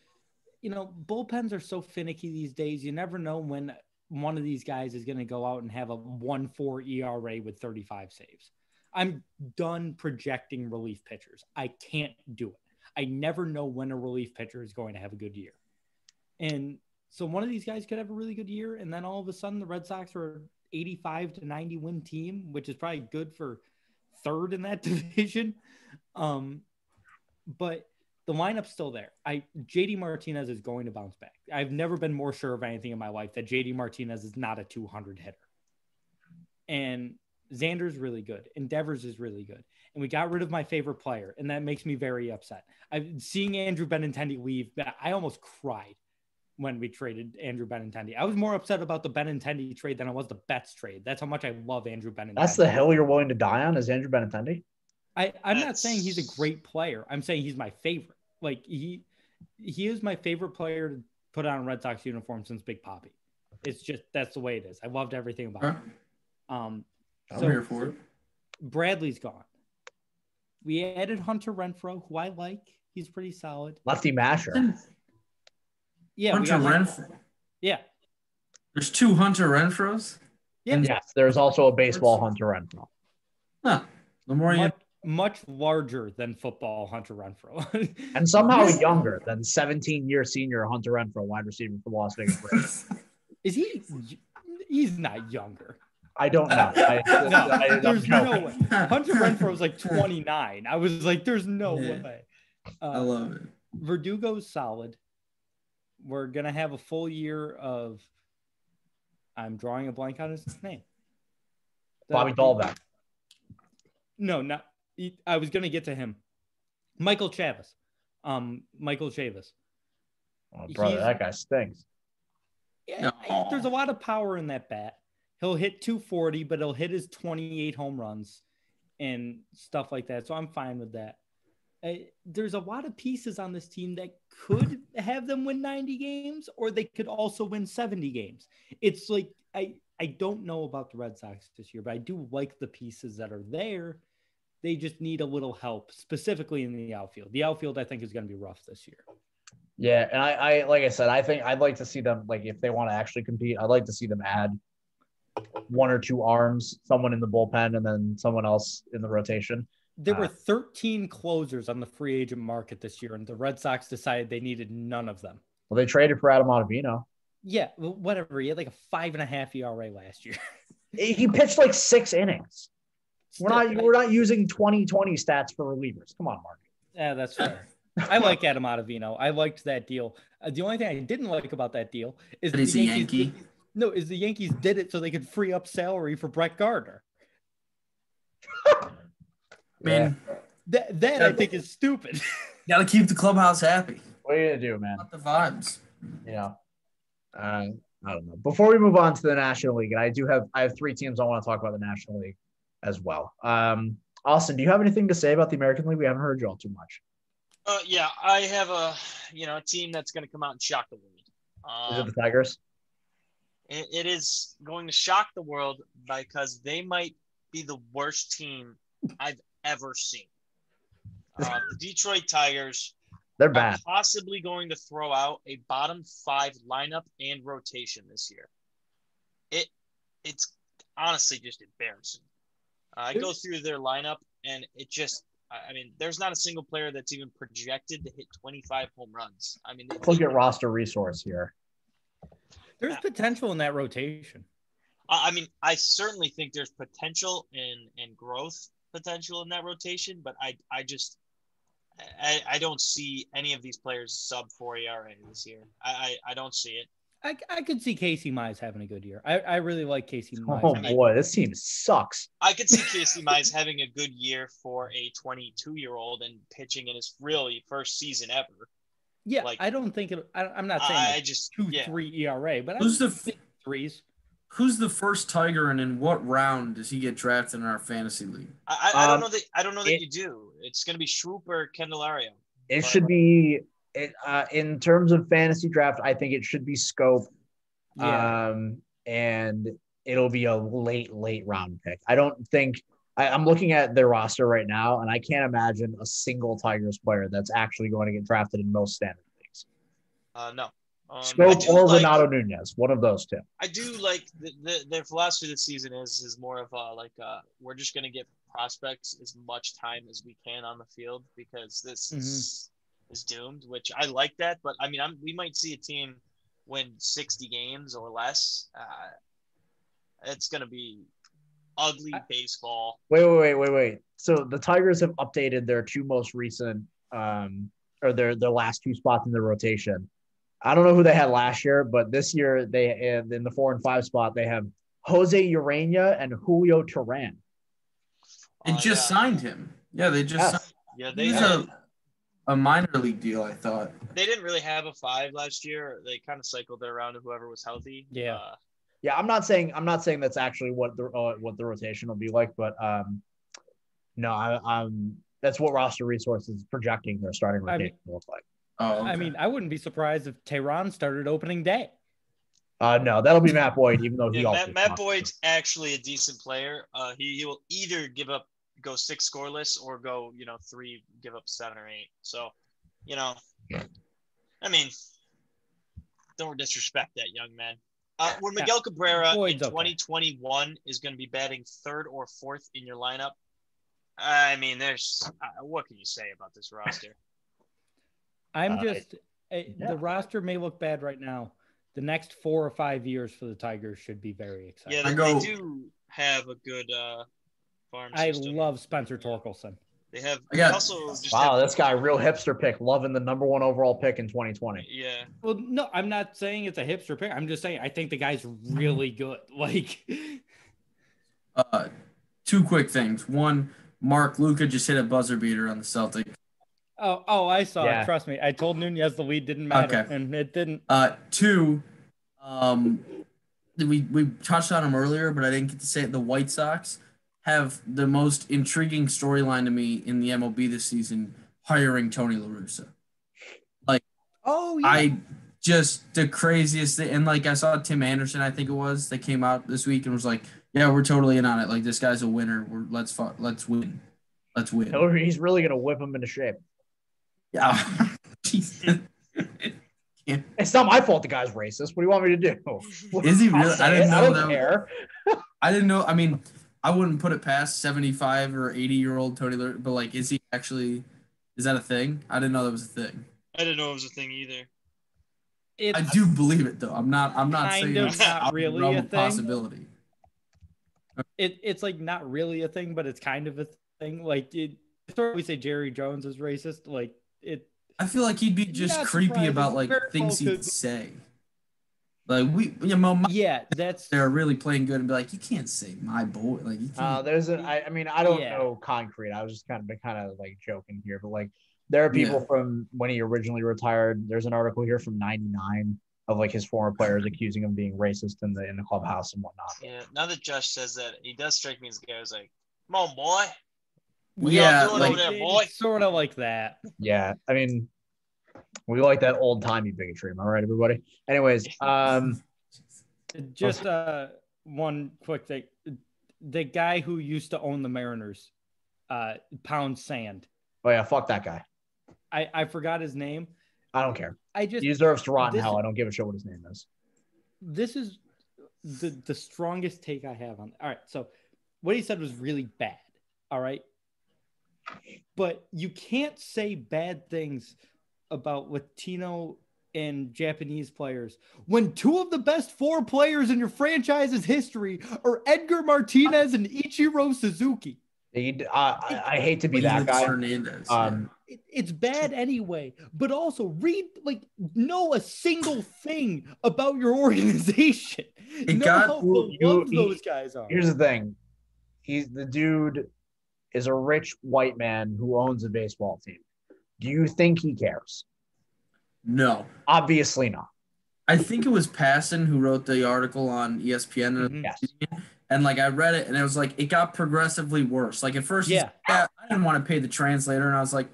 you know, bullpens are so finicky these days. You never know when one of these guys is going to go out and have a 1.4 ERA with 35 saves. I'm done projecting relief pitchers. I can't do it. I never know when a relief pitcher is going to have a good year. And so one of these guys could have a really good year, and then all of a sudden the Red Sox are 85 to 90 win team, which is probably good for 3rd in that division. But the lineup's still there. JD Martinez is going to bounce back. I've never been more sure of anything in my life that JD Martinez is not a 200 hitter. And Xander's really good. Devers is really good. And we got rid of my favorite player, and that makes me very upset. Seeing Andrew Benintendi leave, I almost cried when we traded Andrew Benintendi. I was more upset about the Benintendi trade than I was the Betts trade. That's how much I love Andrew Benintendi. That's the hill you're willing to die on, is Andrew Benintendi? I'm not saying he's a great player. I'm saying he's my favorite. Like, he is my favorite player to put on a Red Sox uniform since Big Papi. It's just, that's the way it is. I loved everything about him. I'm here for it. Bradley's gone. We added Hunter Renfroe, who I like. He's pretty solid. Lefty masher. Yeah. Hunter Renfroe. Yeah. There's 2 Hunter Renfroes? Yeah. And yes, there's also a baseball Hunter Renfroe. Huh. Much larger than football Hunter Renfroe. And somehow younger than 17-year senior Hunter Renfroe, wide receiver for Las Vegas Raiders. Is he? He's not younger. I don't know. There's no way. Hunter Renfroe was like 29. I was like, there's no way. I love it. Verdugo's solid. We're going to have a full year of, I'm drawing a blank on his name. Bobby Dahlbeck. No, not. I was going to get to him. Michael Chavis. Michael Chavis. Oh, brother, that guy stinks. Yeah, no. There's a lot of power in that bat. He'll hit 240, but he'll hit his 28 home runs and stuff like that. So I'm fine with that. There's a lot of pieces on this team that could have them win 90 games, or they could also win 70 games. It's like, I don't know about the Red Sox this year, but I do like the pieces that are there. They just need a little help, specifically in the outfield. The outfield, I think, is going to be rough this year. Yeah, and I like I said, I think I'd like to see them, like, if they want to actually compete, I'd like to see them add one or two arms, someone in the bullpen, and then someone else in the rotation. There were 13 closers on the free agent market this year, and the Red Sox decided they needed none of them. Well, they traded for Adam Ottavino. Yeah, whatever. He had like a 5.5 ERA last year. He pitched like 6 innings. We're not using 2020 stats for relievers. Come on, Mark. Yeah, that's fair. I like Adam Ottavino. I liked that deal. The only thing I didn't like about that deal is that he's a Yankee. No, is the Yankees did it so they could free up salary for Brett Gardner. Man, that I think is stupid. Got to keep the clubhouse happy. What are you gonna do, man? Not the vibes. Yeah. I don't know. Before we move on to the National League, and I have 3 teams I want to talk about the National League as well. Austin, do you have anything to say about the American League? We haven't heard y'all too much. Yeah, I have a team that's going to come out and shock the world. Is it the Tigers? It is going to shock the world because they might be the worst team I've ever seen. The Detroit Tigers. They're bad. Are possibly going to throw out a bottom 5 lineup and rotation this year. It's honestly just embarrassing. I go through their lineup, and it just – I mean, there's not a single player that's even projected to hit 25 home runs. I mean, look at roster resource here. There's potential in that rotation. I mean, I certainly think there's potential and growth potential in that rotation, but I just – I don't see any of these players sub-4 ERA this year. I don't see it. I could see Casey Mize having a good year. I really like Casey Mize. Oh, boy, this team sucks. I could see Casey Mize having a good year for a 22-year-old and pitching in his really first season ever. Yeah, like, I don't think – I'm not saying I just 2-3 ERA, but who's I think threes. Who's the first Tiger, and in what round does he get drafted in our fantasy league? I don't know that you do. It's going to be Shoup or Candelario. It should be – in terms of fantasy draft, I think it should be Scope, and it'll be a late round pick. I don't think I'm looking at their roster right now, and I can't imagine a single Tigers player that's actually going to get drafted in most standard leagues. No. Scope or Renato Nunez, one of those two. I do like their philosophy this season is more of we're just going to give prospects as much time as we can on the field because this is doomed, which I like that, but I mean, we might see a team win 60 games or less. It's going to be ugly baseball. Wait. So the Tigers have updated their 2 most recent, or their last 2 spots in the rotation. I don't know who they had last year, but this year in the 4 and 5 spot, they have Jose Ureña and Julio Turan. They just signed him. Yeah, they just signed him. Yeah, they have. A minor league deal, I thought. They didn't really have a 5 last year. They kind of cycled it around to whoever was healthy. Yeah, I'm not saying that's actually what the rotation will be like, but that's what roster resource is projecting their starting rotation will look like. Oh, okay. I mean, I wouldn't be surprised if Tehran started opening day. No, that'll be Matt Boyd, even though Matt Boyd's actually a decent player. He will either go 6 scoreless or go 3 give up 7 or 8. So I mean, don't disrespect that young man. When Miguel Cabrera in 2021 is going to be batting 3rd or 4th in your lineup, I mean, there's what can you say about this roster? The roster may look bad right now. The next 4 or 5 years for the Tigers should be very exciting. Yeah, they do have a good. I love Spencer Torkelson. They have this guy, real hipster pick, loving the number one overall pick in 2020. Yeah. Well, no, I'm not saying it's a hipster pick. I'm just saying I think the guy's really good. Like, two quick things. One, Mark Luca just hit a buzzer beater on the Celtics. Oh, I saw it. Trust me. I told Nunez the lead didn't matter, and it didn't. Two, we touched on him earlier, but I didn't get to say it. The White Sox have the most intriguing storyline to me in the MLB this season, hiring Tony La Russa. Like, oh, yeah. The craziest thing. And, like, I saw Tim Anderson, I think it was, that came out this week and was like, yeah, we're totally in on it. Like, this guy's a winner. Let's win. Let's win. He's really going to whip him into shape. Yeah. Jesus. Yeah. It's not my fault the guy's racist. What do you want me to do? Is he really? I didn't know. I mean, I wouldn't put it past 75 or 80-year-old Tony, but like, is he actually? Is that a thing? I didn't know that was a thing. I didn't know it was a thing either. I do believe it though. I'm not saying it's not really a thing. Possibility. It's like not really a thing, but it's kind of a thing. Like, we say Jerry Jones is racist. Like it. I feel like he'd be just creepy about, like, things he'd say. Like, they're really playing good and be like, you can't say my boy. Like, you can't. I don't know concrete. I was just kind of like joking here, but like, there are people from when he originally retired. There's an article here from '99 of like his former players accusing him of being racist in the clubhouse and whatnot. Yeah. Now that Josh says that, he does strike me as a guy who's like, come on, boy. Sort of like that. Yeah, I mean, we like that old-timey bigotry, am I right, everybody? Anyways, just one quick thing. The guy who used to own the Mariners, Pound Sand. Oh, yeah, fuck that guy. I forgot his name. I don't care. He deserves to rot in hell. I don't give a shit what his name is. This is the strongest take I have on. All right, so what he said was really bad, all right? But you can't say bad things about Latino and Japanese players when two of the best four players in your franchise's history are Edgar Martinez and Ichiro Suzuki. I hate to be that guy. It's bad anyway, but also know a single thing about your organization. How beloved those guys are. Here's the thing. He's the dude is a rich white man who owns a baseball team. Do you think he cares? No. Obviously not. I think it was Passon who wrote the article on ESPN. Mm-hmm. Yes. And I read it and it was like, it got progressively worse. Like at first, I didn't want to pay the translator. And I was like,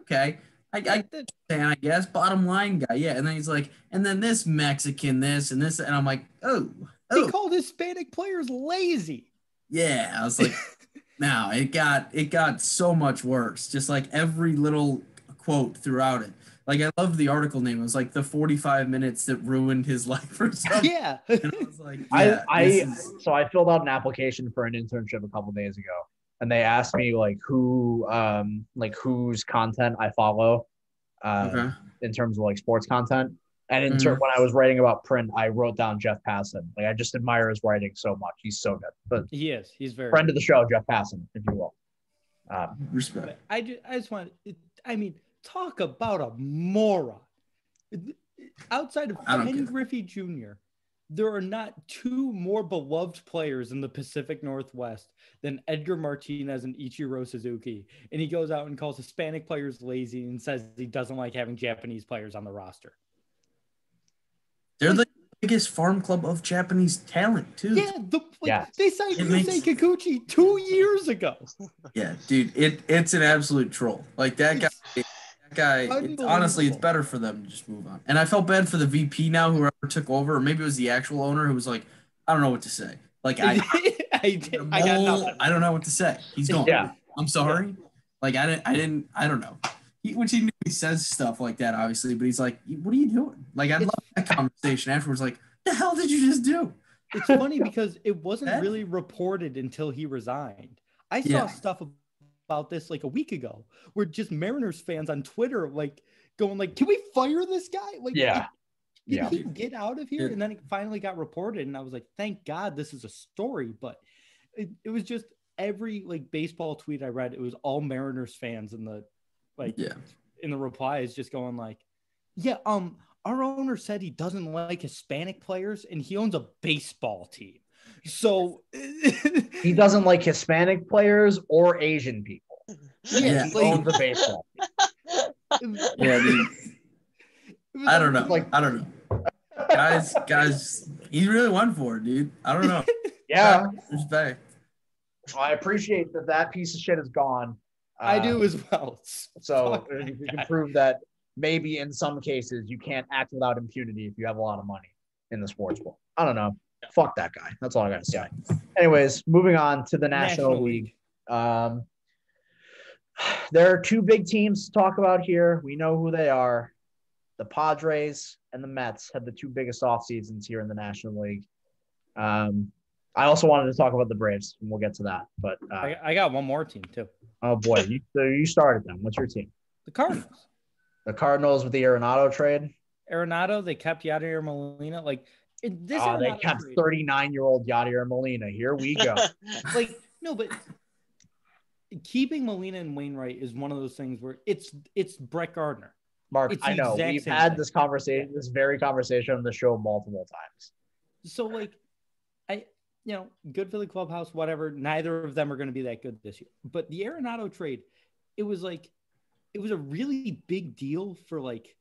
okay, I understand, I guess. Bottom line guy. Yeah. And then he's like, and then this Mexican, this and this. And I'm like, oh. He called Hispanic players lazy. Yeah. I was like, no, it got so much worse. Just like every little quote throughout it. Like I love the article name. It was like the 45 minutes that ruined his life or something. Yeah. And I was like, yeah, so I filled out an application for an internship a couple days ago, and they asked me whose content I follow, in terms of like sports content. And in turn, when I was writing about print, I wrote down Jeff Passan. Like I just admire his writing so much. He's so good. But he is. He's very friend of the show, Jeff Passan, if you will. Respect. I mean, talk about a moron. Outside of Ken Griffey Jr., there are not two more beloved players in the Pacific Northwest than Edgar Martinez and Ichiro Suzuki. And he goes out and calls Hispanic players lazy and says he doesn't like having Japanese players on the roster. They're the biggest farm club of Japanese talent, too. Yeah, they signed Yusei Kikuchi 2 years ago. Yeah, dude, it's an absolute troll. Like, that guy, honestly, it's better for them to just move on. And I felt bad for the VP now, whoever took over, or maybe it was the actual owner who was like, I don't know what to say. Like, I don't know what to say. He's gone. Yeah. I'm sorry. Yeah. Like, I don't know. Which he knew he says stuff like that, obviously, but he's like, what are you doing? Like, I love that conversation afterwards. Like, the hell did you just do? It's funny because it wasn't really reported until he resigned. I saw stuff about this like a week ago where just Mariners fans on Twitter, like going like, can we fire this guy? Like, did he get out of here? Yeah. And then it finally got reported. And I was like, thank God this is a story. But it was just every like baseball tweet I read, it was all Mariners fans in the in the replies just going like, yeah, our owner said he doesn't like Hispanic players and he owns a baseball team. So he doesn't like Hispanic players or Asian people. Yeah, he owns a baseball team. Yeah, dude. I don't know. Like, I don't know. Guys, he really went for it, dude. I don't know. Yeah. Respect. Well, I appreciate that piece of shit is gone. I do as well. So you can prove that maybe in some cases you can't act without impunity if you have a lot of money in the sports world. I don't know. Yeah. Fuck that guy. That's all I got to say. Anyways, moving on to the National League. There are two big teams to talk about here. We know who they are. The Padres and the Mets had the two biggest off seasons here in the National League. I also wanted to talk about the Braves, and we'll get to that. But I got one more team too. Oh boy, you started them. What's your team? The Cardinals. The Cardinals with the Arenado trade. Arenado, they kept Yadier Molina. Like this. Oh, they kept 39-year-old Yadier Molina. Here we go. Like no, but keeping Molina and Wainwright is one of those things where it's Brett Gardner. Mark, I know we've had this conversation, this very conversation on the show multiple times. So like, good for the clubhouse, whatever. Neither of them are going to be that good this year. But the Arenado trade, it was a really big deal for like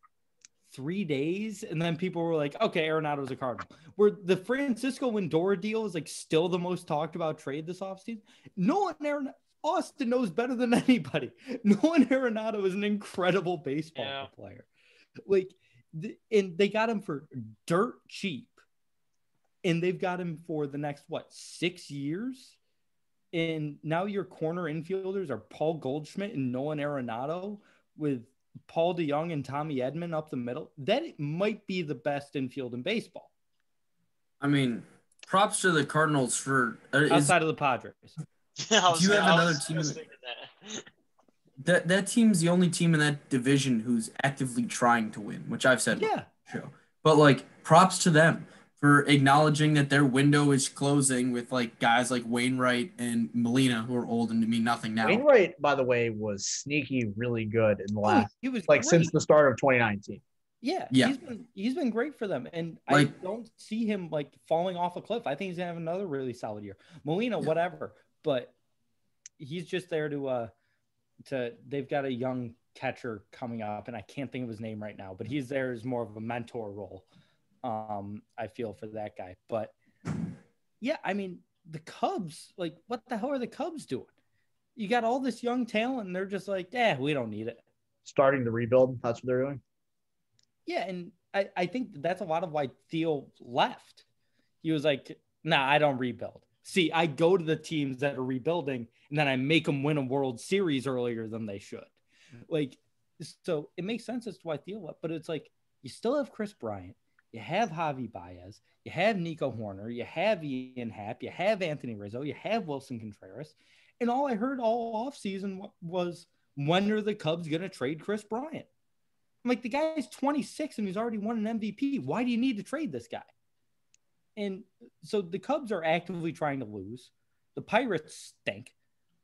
3 days. And then people were like, okay, Arenado's a Cardinal. Where the Francisco Lindor deal is like still the most talked about trade this offseason. No one Austin knows better than anybody. Nolan Arenado is an incredible baseball player. Like, and they got him for dirt cheap. And they've got him for the next, 6 years? And now your corner infielders are Paul Goldschmidt and Nolan Arenado with Paul DeYoung and Tommy Edman up the middle. That might be the best infield in baseball. I mean, props to the Cardinals for outside of the Padres. Do you have another team? That team's the only team in that division who's actively trying to win, which I've said. Yeah. Show. But, props to them for acknowledging that their window is closing with, guys like Wainwright and Molina who are old and mean nothing now. Wainwright, by the way, was sneaky really good in the last – since the start of 2019. Yeah. He's been great for them. And I don't see him, falling off a cliff. I think he's going to have another really solid year. Molina, whatever. But he's just there to they've got a young catcher coming up, and I can't think of his name right now, but he's there as more of a mentor role, I feel, for that guy. But, yeah, I mean, the Cubs, what the hell are the Cubs doing? You got all this young talent, and they're just we don't need it. Starting the rebuild, that's what they're doing? Yeah, and I think that's a lot of why Theo left. He was like, nah, I don't rebuild. See, I go to the teams that are rebuilding, and then I make them win a World Series earlier than they should. So it makes sense as to why Theo left, but it's you still have Chris Bryant, you have Javi Baez, you have Nico Horner, you have Ian Happ, you have Anthony Rizzo, you have Wilson Contreras, and all I heard all offseason was, when are the Cubs going to trade Chris Bryant? I'm the guy's 26 and he's already won an MVP. Why do you need to trade this guy? And so the Cubs are actively trying to lose. The Pirates stink.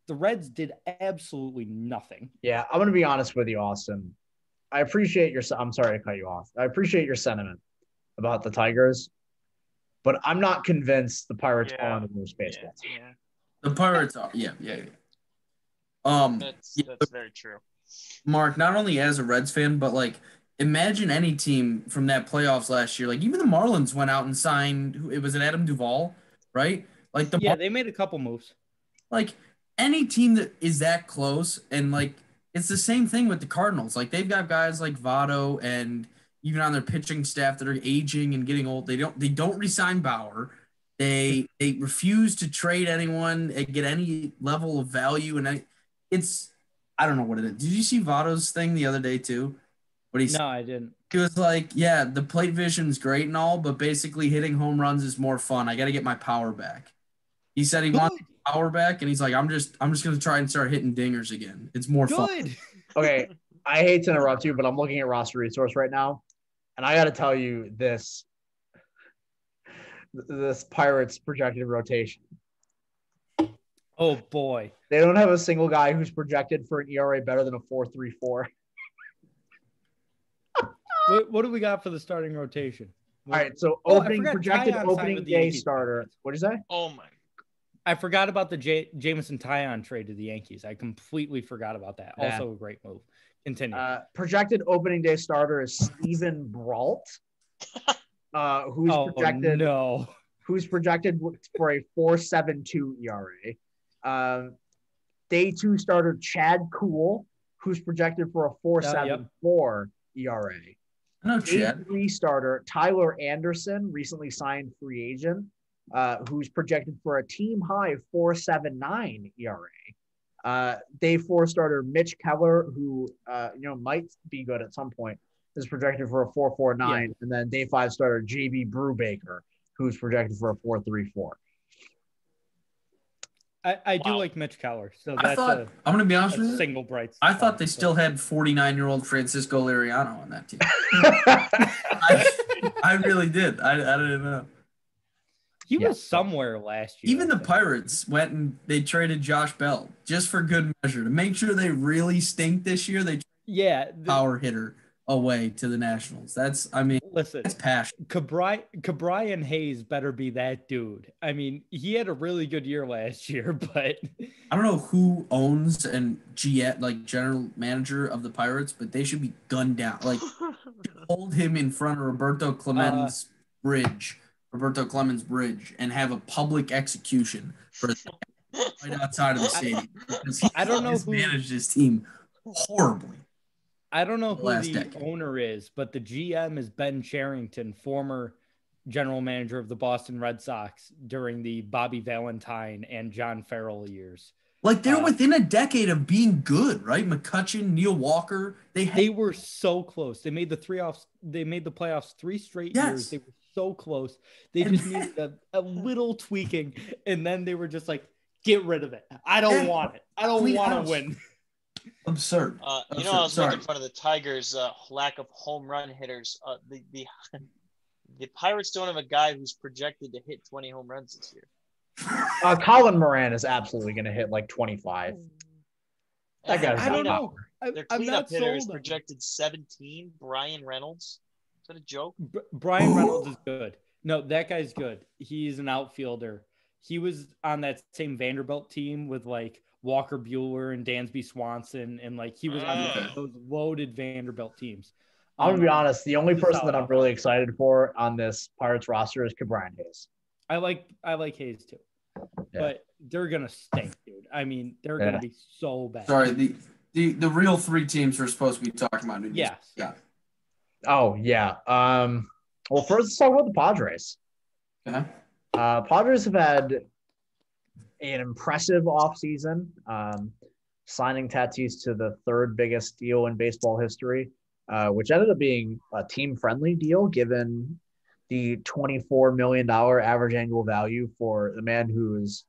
The Reds did absolutely nothing. Yeah, I'm going to be honest with you, Austin. I'm sorry to cut you off. I appreciate your sentiment about the Tigers, but I'm not convinced the Pirates are the worst baseball team. Yeah. The Pirates are, yeah. That's very true. Mark, not only as a Reds fan, but imagine any team from that playoffs last year. Even the Marlins went out and signed. It was an Adam Duvall, right? They made a couple moves. Any team that is that close, and it's the same thing with the Cardinals. They've got guys like Votto and even on their pitching staff that are aging and getting old. They don't re-sign Bauer. They refuse to trade anyone and get any level of value. And I don't know what it is. Did you see Votto's thing the other day too? No, I didn't. He was the plate vision's great and all, but basically hitting home runs is more fun. I got to get my power back. He said he wants power back, and he's I'm just going to try and start hitting dingers again. It's more fun. Okay, I hate to interrupt you, but I'm looking at roster resource right now, and I got to tell you this Pirates projected rotation. Oh, boy. They don't have a single guy who's projected for an ERA better than a 4.34. What do we got for the starting rotation? All right, so projected opening day starter. What is that? Oh, my. I forgot about the Jameson Taillon trade to the Yankees. I completely forgot about that. Yeah. Also a great move. Continue. Projected opening day starter is Steven Brault, who's projected for a 4.72 ERA. Day two starter Chad Kuhl, who's projected for a 4.74 ERA. No, Chad. Day three starter Tyler Anderson, recently signed free agent, who's projected for a team high 4.79 ERA. Day four starter Mitch Keller, who might be good at some point, is projected for a 4.49, and then day five starter JB Brubaker, who's projected for a 4.34. I do like Mitch Keller, so I'm going to be honest with you. Single bright. I thought they still had 49-year-old Francisco Liriano on that team. I really did. I didn't know. He was somewhere last year. Even the Pirates went and they traded Josh Bell just for good measure to make sure they really stink this year. They power hitter away to the Nationals. That's passion. Cabrian Hayes better be that dude. I mean, he had a really good year last year, but I don't know who owns and general manager of the Pirates, but they should be gunned down. Like hold him in front of Roberto Clemente Bridge and have a public execution for right outside of the stadium. I don't know who managed his team horribly. I don't know who the owner is, but the GM is Ben Cherington, former general manager of the Boston Red Sox during the Bobby Valentine and John Farrell years. Like they're within a decade of being good, right? McCutchen, Neil Walker, they were so close. They made the playoffs 3 straight years. They were so close. They just needed a little tweaking, and then they were just like, "Get rid of it. I don't want it. I don't want to win." Absurd. I was making fun of the Tigers' lack of home run hitters. The Pirates don't have a guy who's projected to hit 20 home runs this year. Colin Moran is absolutely going to hit like 25. That guy's I don't know. Their cleanup hitter is projected 17. Brian Reynolds. Is that a joke? Brian Reynolds is good. No, that guy's good. He's an outfielder. He was on that same Vanderbilt team with like Walker Buehler and Dansby Swanson, and like he was on those loaded Vanderbilt teams. I'm going to be honest. The only person that I'm really excited for on this Pirates roster is Cabrian Hayes. I like Hayes too, but they're going to stink, dude. I mean, they're going to be so bad. Sorry, the real three teams we're supposed to be talking about. Yes. Yeah. Oh, yeah. Well, first, let's talk about the Padres. Yeah. Padres have had an impressive offseason, signing Tatis to the third biggest deal in baseball history, which ended up being a team-friendly deal given the $24 million average annual value for the man who's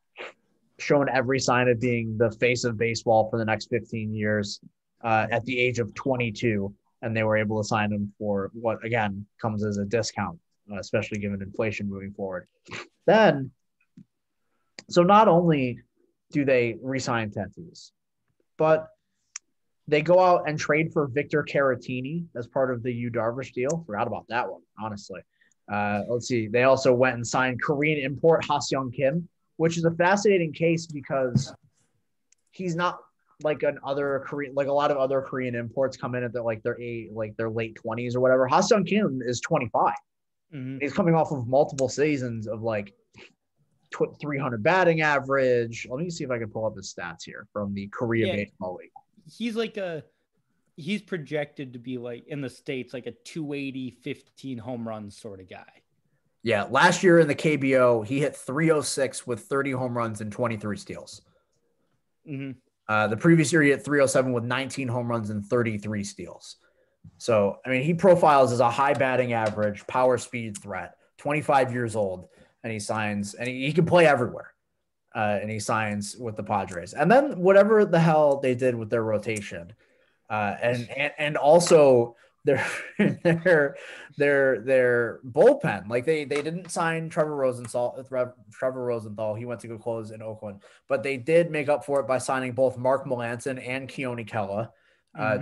shown every sign of being the face of baseball for the next 15 years at the age of 22. And they were able to sign him for what, again, comes as a discount, especially given inflation moving forward. Then, so not only do they re-sign Tatis, but they go out and trade for Victor Caratini as part of the Yu Darvish deal. Forgot about that one, honestly. Let's see. They also went and signed Korean import Ha-Seong Kim, which is a fascinating case because he's not – a lot of other Korean imports come in at their late 20s or whatever. Ha-Seong Kim is 25. Mm-hmm. He's coming off of multiple seasons of like 300 batting average. Let me see if I can pull up his stats here from the Korea Baseball League. He's projected to be like in the States like a 280, 15 home run sort of guy. Yeah, last year in the KBO, he hit 306 with 30 home runs and 23 steals. Mm-hmm. The previous year, he hit 307 with 19 home runs and 33 steals. So, I mean, he profiles as a high batting average, power speed threat, 25 years old, and he signs – and he can play everywhere, and he signs with the Padres. And then whatever the hell they did with their rotation, and also their bullpen. Like they didn't sign Trevor Rosenthal. He went to go close in Oakland, but they did make up for it by signing both Mark Melanson and Keone Kella,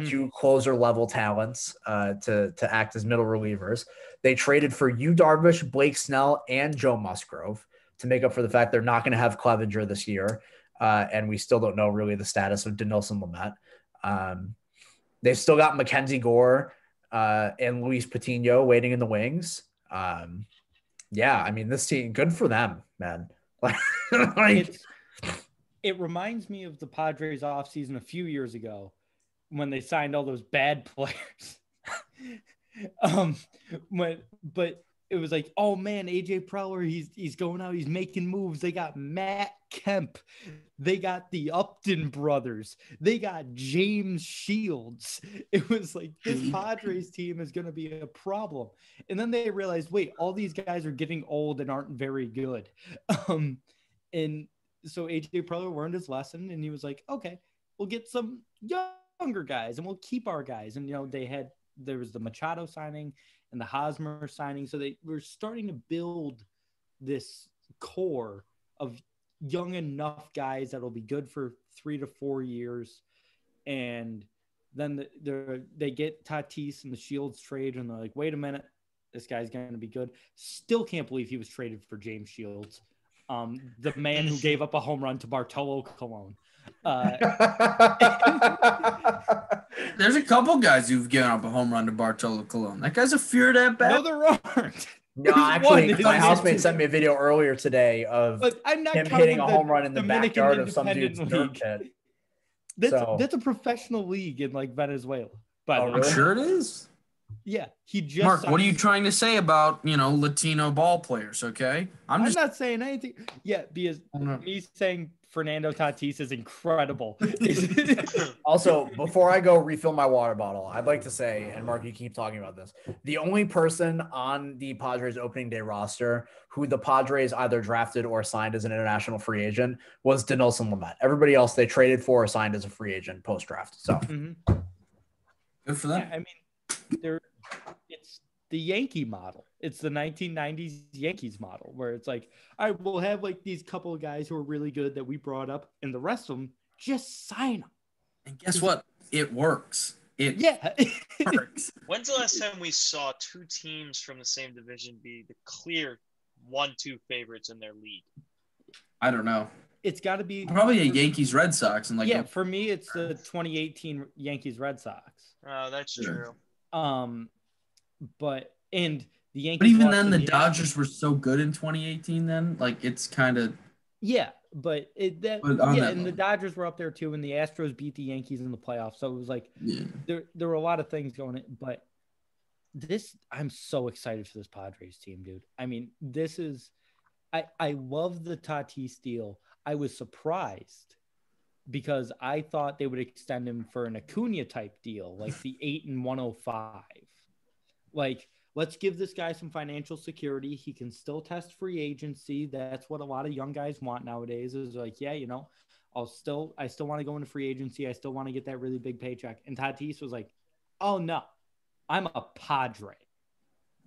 two closer level talents, to act as middle relievers. They traded for Yu Darvish, Blake Snell, and Joe Musgrove to make up for the fact they're not going to have Clevinger this year. And we still don't know really the status of Denelson Lamet. They've still got Mackenzie Gore, and Luis Patino waiting in the wings. Yeah, I mean, this team, good for them, man. It reminds me of the Padres offseason a few years ago when they signed all those bad players. But it was like, oh man, AJ Preller, he's going out, he's making moves. They got Matt Kemp, they got the Upton brothers, they got James Shields. It was like, this Padres team is going to be a problem. And then they realized, wait, all these guys are getting old and aren't very good. And so AJ Preller learned his lesson, and he was like, okay, we'll get some younger guys and we'll keep our guys. And, you know, there was the Machado signing and the Hosmer signing. So they were starting to build this core of young enough guys that'll be good for 3 to 4 years. And then they get Tatis and the Shields trade, and they're like, wait a minute, this guy's going to be good. Still can't believe he was traded for James Shields, the man who gave up a home run to Bartolo Colon. There's a couple guys who've given up a home run to Bartolo Colon. That guy's a feared at bat. No, there aren't. No, actually, my housemate sent me a video earlier today of him hitting a home run in the backyard of some dude's dirt pit. That's a professional league in like Venezuela. But I'm sure it is. Yeah, Mark, what are you trying to say about, you know, Latino ball players? Okay, I'm not saying anything. Yeah, because me saying Fernando Tatis is incredible. Also, before I go refill my water bottle, I'd like to say, and Mark, you keep talking about this, the only person on the Padres opening day roster who the Padres either drafted or signed as an international free agent was Denelson Lamet. Everybody else they traded for or signed as a free agent post-draft. So good for that. Yeah, I mean, it's the Yankee model. It's the 1990s Yankees model where it's like, all right, we'll have like these couple of guys who are really good that we brought up, and the rest of them just sign them. And guess what? It works. It works. When's the last time we saw two teams from the same division be the clear 1-2 favorites in their league? I don't know. It's got to be probably a Yankees Red Sox. And like, for me, it's the 2018 Yankees Red Sox. Oh, that's true. But even then, the Dodgers were so good in 2018. Then, like, it's kind of the Dodgers were up there too, and the Astros beat the Yankees in the playoffs. So it was like there were a lot of things going in. But I'm so excited for this Padres team, dude. I mean, this is I love the Tatis deal. I was surprised because I thought they would extend him for an Acuna type deal, like the 8 and 105. Like, let's give this guy some financial security. He can still test free agency. That's what a lot of young guys want nowadays is like, yeah, you know, I still want to go into free agency. I still want to get that really big paycheck. And Tatis was like, oh no, I'm a Padre,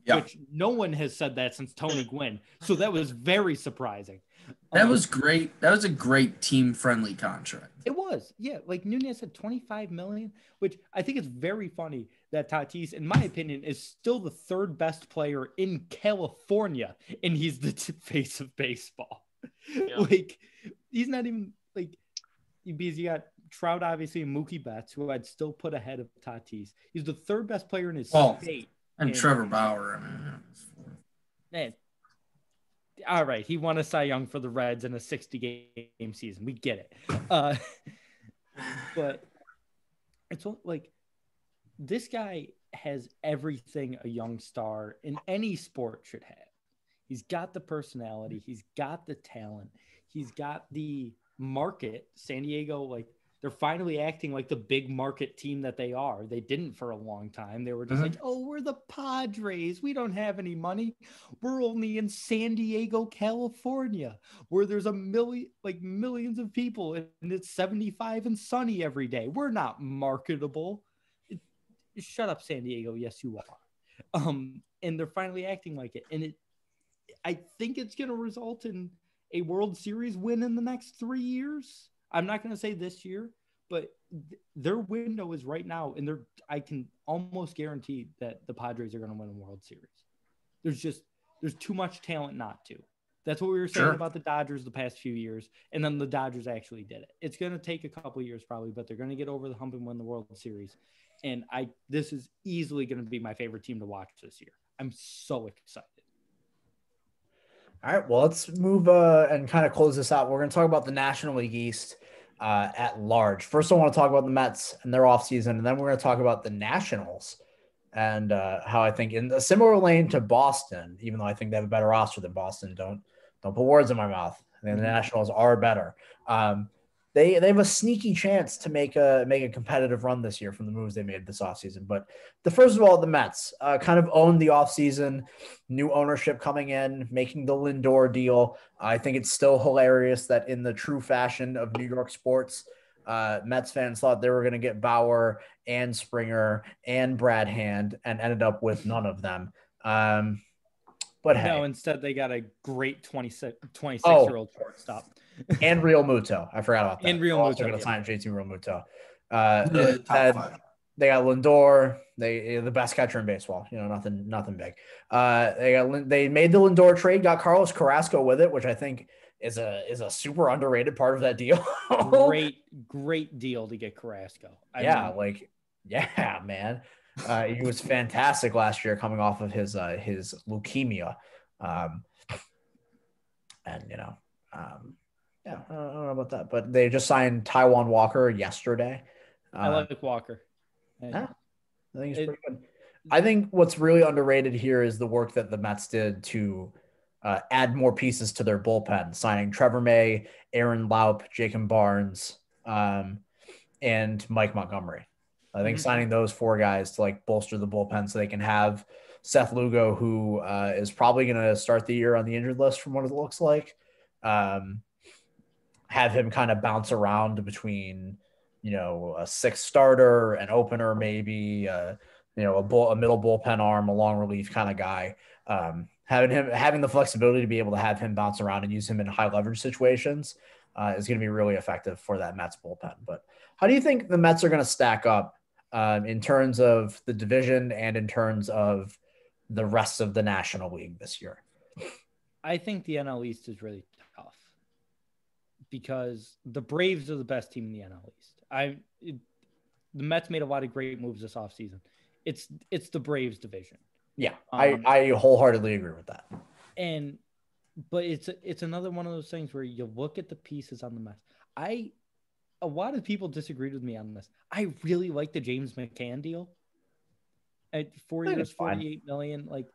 which no one has said that since Tony Gwynn. So that was very surprising. That was great. That was a great team-friendly contract. It was. Yeah. Like Nunez had $25 million, which I think is very funny that Tatis, in my opinion, is still the third best player in California, and he's the face of baseball. Yeah. Like, he's not even like, because you got Trout, obviously, and Mookie Betts, who I'd still put ahead of Tatis. He's the third best player in his state. And Trevor Bauer. Man. All right, he won a Cy Young for the Reds in a 60-game season. We get it. But it's like this guy has everything a young star in any sport should have. He's got the personality. He's got the talent. He's got the market. San Diego, like, they're finally acting like the big market team that they are. They didn't for a long time. They were just like, oh, we're the Padres. We don't have any money. We're only in San Diego, California, where there's millions of people, and it's 75 and sunny every day. We're not marketable. shut up, San Diego. Yes, you are. And they're finally acting like it. And I think it's going to result in a World Series win in the next 3 years. I'm not going to say this year, but their window is right now. And I can almost guarantee that the Padres are going to win a World Series. There's too much talent not to. That's what we were saying about the Dodgers the past few years. And then the Dodgers actually did it. It's going to take a couple years probably, but they're going to get over the hump and win the World Series. And this is easily going to be my favorite team to watch this year. I'm so excited. All right, well, let's move and kind of close this out. We're going to talk about the National League East at large. First, I want to talk about the Mets and their offseason, and then we're going to talk about the Nationals and how I think in a similar lane to Boston, even though I think they have a better roster than Boston, don't put words in my mouth. I think the Nationals are better. They have a sneaky chance to make a competitive run this year from the moves they made this offseason. But first of all, the Mets kind of owned the offseason, new ownership coming in, making the Lindor deal. I think it's still hilarious that in the true fashion of New York sports, Mets fans thought they were going to get Bauer and Springer and Brad Hand and ended up with none of them. But hey. No, instead they got a great 26-year-old shortstop. And Real Muto. I forgot about that. And Real Muto. Going to sign JT Real Muto. They got Lindor. They the best catcher in baseball. You know, nothing big. They made the Lindor trade. Got Carlos Carrasco with it, which I think is a super underrated part of that deal. Great deal to get Carrasco. Man. He was fantastic last year, coming off of his leukemia, and you know. I don't know about that, but they just signed Taiwan Walker yesterday. I like Walker. Yeah, I think he's pretty good. I think what's really underrated here is the work that the Mets did to add more pieces to their bullpen, signing Trevor May, Aaron Laup, Jacob Barnes, and Mike Montgomery. I think signing those four guys to like bolster the bullpen so they can have Seth Lugo, who is probably going to start the year on the injured list from what it looks like. Have him kind of bounce around between, you know, a sixth starter, an opener, maybe, you know, a middle bullpen arm, a long relief kind of guy. Having the flexibility to be able to have him bounce around and use him in high leverage situations is going to be really effective for that Mets bullpen. But how do you think the Mets are going to stack up in terms of the division and in terms of the rest of the National League this year? I think the NL East is really tough because the Braves are the best team in the NL East. The Mets made a lot of great moves this offseason. It's the Braves division. Yeah, I wholeheartedly agree with that. But it's another one of those things where you look at the pieces on the Mets. A lot of people disagreed with me on this. I really like the James McCann deal at 4 years, $48 million. Like,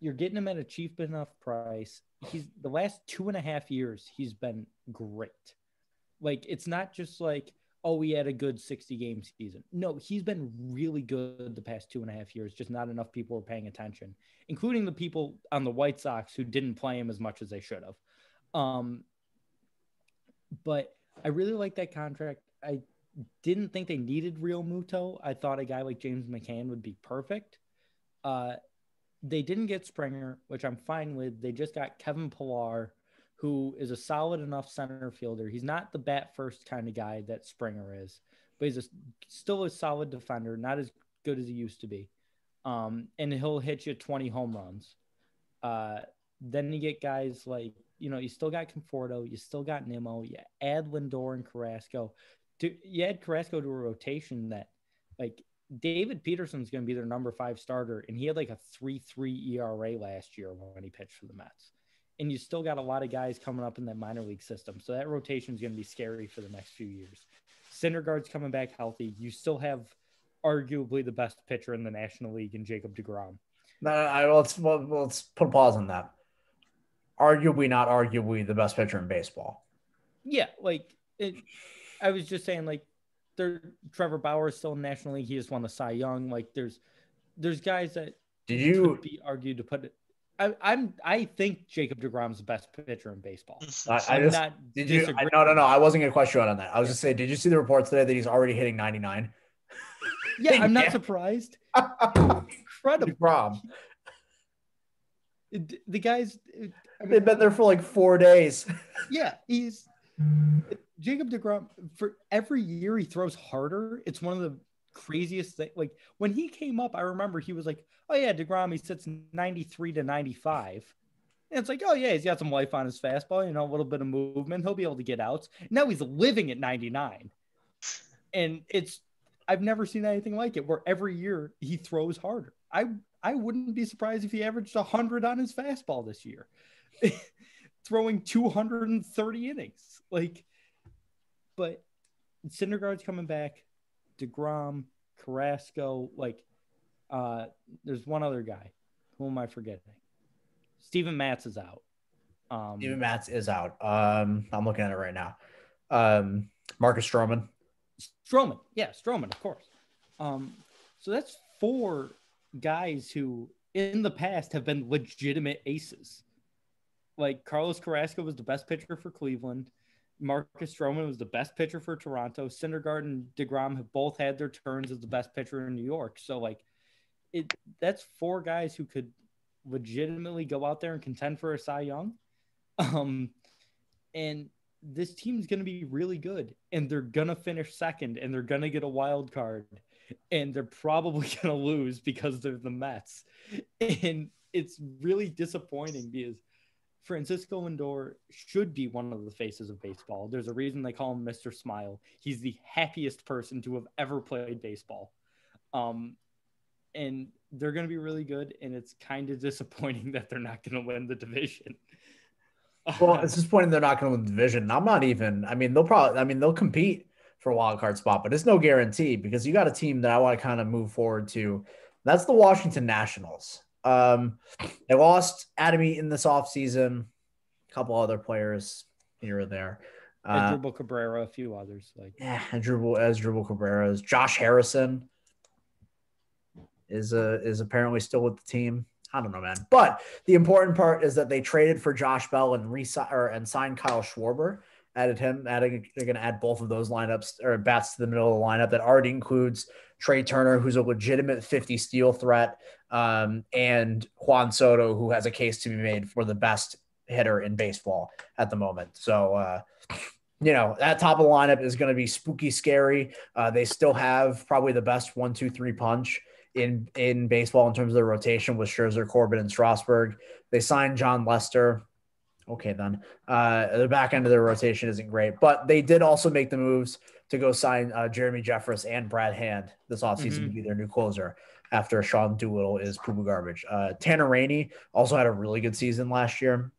you're getting him at a cheap enough price. He's the last 2.5 years, he's been great. Like, it's not just like, oh, he had a good 60-game season. No, he's been really good the past 2.5 years. Just not enough people were paying attention, including the people on the White Sox who didn't play him as much as they should have. But I really like that contract. I didn't think they needed Real Muto. I thought a guy like James McCann would be perfect. They didn't get Springer, which I'm fine with. They just got Kevin Pillar, who is a solid enough center fielder. He's not the bat first kind of guy that Springer is, but he's still a solid defender, not as good as he used to be. And he'll hit you 20 home runs. Then you get guys like, you know, you still got Conforto, you still got Nimmo, you add Lindor and Carrasco. You add Carrasco to a rotation that, like, David Peterson's going to be their number 5 starter, and he had like a 3.3 ERA last year when he pitched for the Mets. And you still got a lot of guys coming up in that minor league system, so that rotation is going to be scary for the next few years. Syndergaard's coming back healthy. You still have arguably the best pitcher in the National League in Jacob DeGrom. Let's put a pause on that. Not arguably the best pitcher in baseball. Yeah, I was just saying, like, Trevor Bauer is still in the National League. He just won the Cy Young. Like, there's guys that could be argued to put it. I think Jacob DeGrom's the best pitcher in baseball. I wasn't gonna question you on that. I was just saying, did you see the reports today that he's already hitting 99? Yeah, I'm not surprised. Incredible. Rob. The guy's... I mean, they've been there for like 4 days. Yeah, he's... Jacob deGrom, for every year he throws harder. It's one of the craziest things. Like, when he came up, I remember he was like, oh, yeah, deGrom, he sits 93 to 95. And it's like, oh, yeah, he's got some life on his fastball, you know, a little bit of movement. He'll be able to get outs. Now he's living at 99. And it's... I've never seen anything like it, where every year he throws harder. I wouldn't be surprised if he averaged 100 on his fastball this year, throwing 230 innings. Like, but Syndergaard's coming back, DeGrom, Carrasco. Like, there's one other guy. Who am I forgetting? Steven Matz is out. I'm looking at it right now. Marcus Stroman. Stroman, of course. So that's 4 guys who in the past have been legitimate aces. Like, Carlos Carrasco was the best pitcher for Cleveland. Marcus Stroman was the best pitcher for Toronto. Syndergaard and DeGrom have both had their turns as the best pitcher in New York. So, like, that's 4 guys who could legitimately go out there and contend for a Cy Young. And this team's going to be really good, and they're going to finish second, and they're going to get a wild card, and they're probably going to lose because they're the Mets. And it's really disappointing because Francisco Lindor should be one of the faces of baseball. There's a reason they call him Mr. Smile. He's the happiest person to have ever played baseball. And they're going to be really good. And it's kind of disappointing that they're not going to win the division. Well, it's disappointing they're not going to win the division. They'll compete for a wild card spot, but it's no guarantee, because you got a team that I want to kind of move forward to. That's the Washington Nationals. They lost Adam Eaton this offseason, a couple other players here or there. Asdrubal Cabrera, a few others. Asdrubal Cabrera. Josh Harrison is apparently still with the team. I don't know, man. But the important part is that they traded for Josh Bell and signed Kyle Schwarber. They're going to add both of those lineups or bats to the middle of the lineup. That already includes Trey Turner, who's a legitimate 50 steal threat, and Juan Soto, who has a case to be made for the best hitter in baseball at the moment. So, that top of the lineup is going to be spooky scary. They still have probably the best 1-2-3 punch in baseball in terms of their rotation with Scherzer, Corbin, and Strasburg. They signed John Lester. Okay, then. The back end of their rotation isn't great, but they did also make the moves to go sign Jeremy Jeffress and Brad Hand this offseason to be their new closer after Sean Doolittle is poo-poo garbage. Tanner Rainey also had a really good season last year.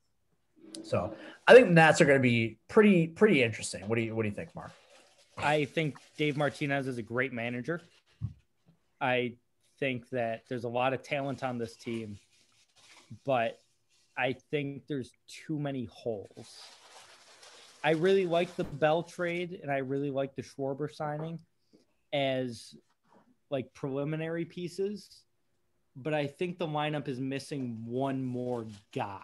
So I think the Nats are going to be pretty interesting. What do you think, Mark? I think Dave Martinez is a great manager. I think that there's a lot of talent on this team, but I think there's too many holes. I really like the Bell trade, and I really like the Schwarber signing as like preliminary pieces, but I think the lineup is missing one more guy.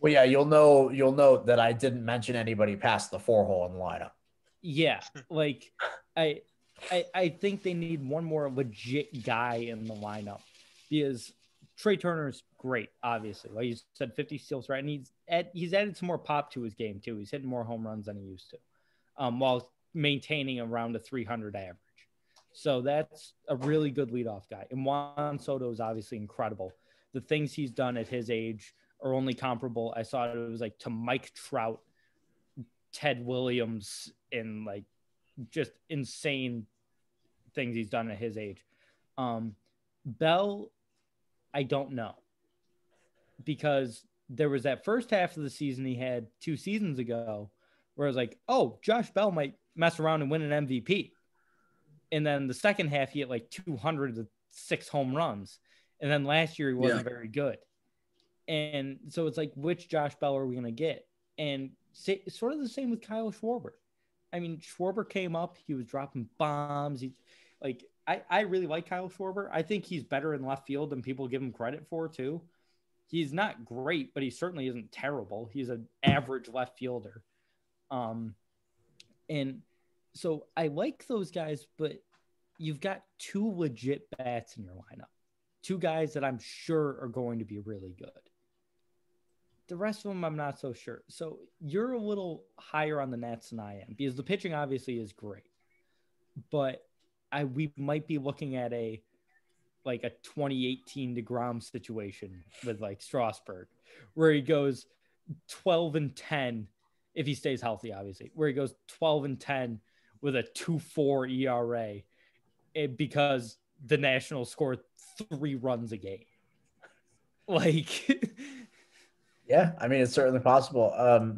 Well, yeah, you'll note that I didn't mention anybody past the 4-hole in the lineup. Yeah, like I think they need one more legit guy in the lineup, because Trey Turner is great, obviously. Like you said, 50 steals, right? And he's added some more pop to his game, too. He's hitting more home runs than he used to, while maintaining around a 300 average. So that's a really good leadoff guy. And Juan Soto is obviously incredible. The things he's done at his age are only comparable. I saw it was like to Mike Trout, Ted Williams, and like just insane things he's done at his age. Bell, I don't know, because there was that first half of the season he had 2 seasons ago where I was like, oh, Josh Bell might mess around and win an MVP. And then the second half, he had like 206 home runs. And then last year, he wasn't very good. And so it's like, which Josh Bell are we going to get? And sort of the same with Kyle Schwarber. I mean, Schwarber came up, he was dropping bombs. I really like Kyle Schwarber. I think he's better in left field than people give him credit for, too. He's not great, but he certainly isn't terrible. He's an average left fielder. And so I like those guys, but you've got two legit bats in your lineup. Two guys that I'm sure are going to be really good. The rest of them, I'm not so sure. So you're a little higher on the Nats than I am because the pitching obviously is great. But we might be looking at a 2018 DeGrom situation with like Strasburg, where he goes 12-10 if he stays healthy, obviously, where he goes 12-10 with a 2.4 ERA because the Nationals scored 3 runs a game. Like, yeah, I mean, it's certainly possible.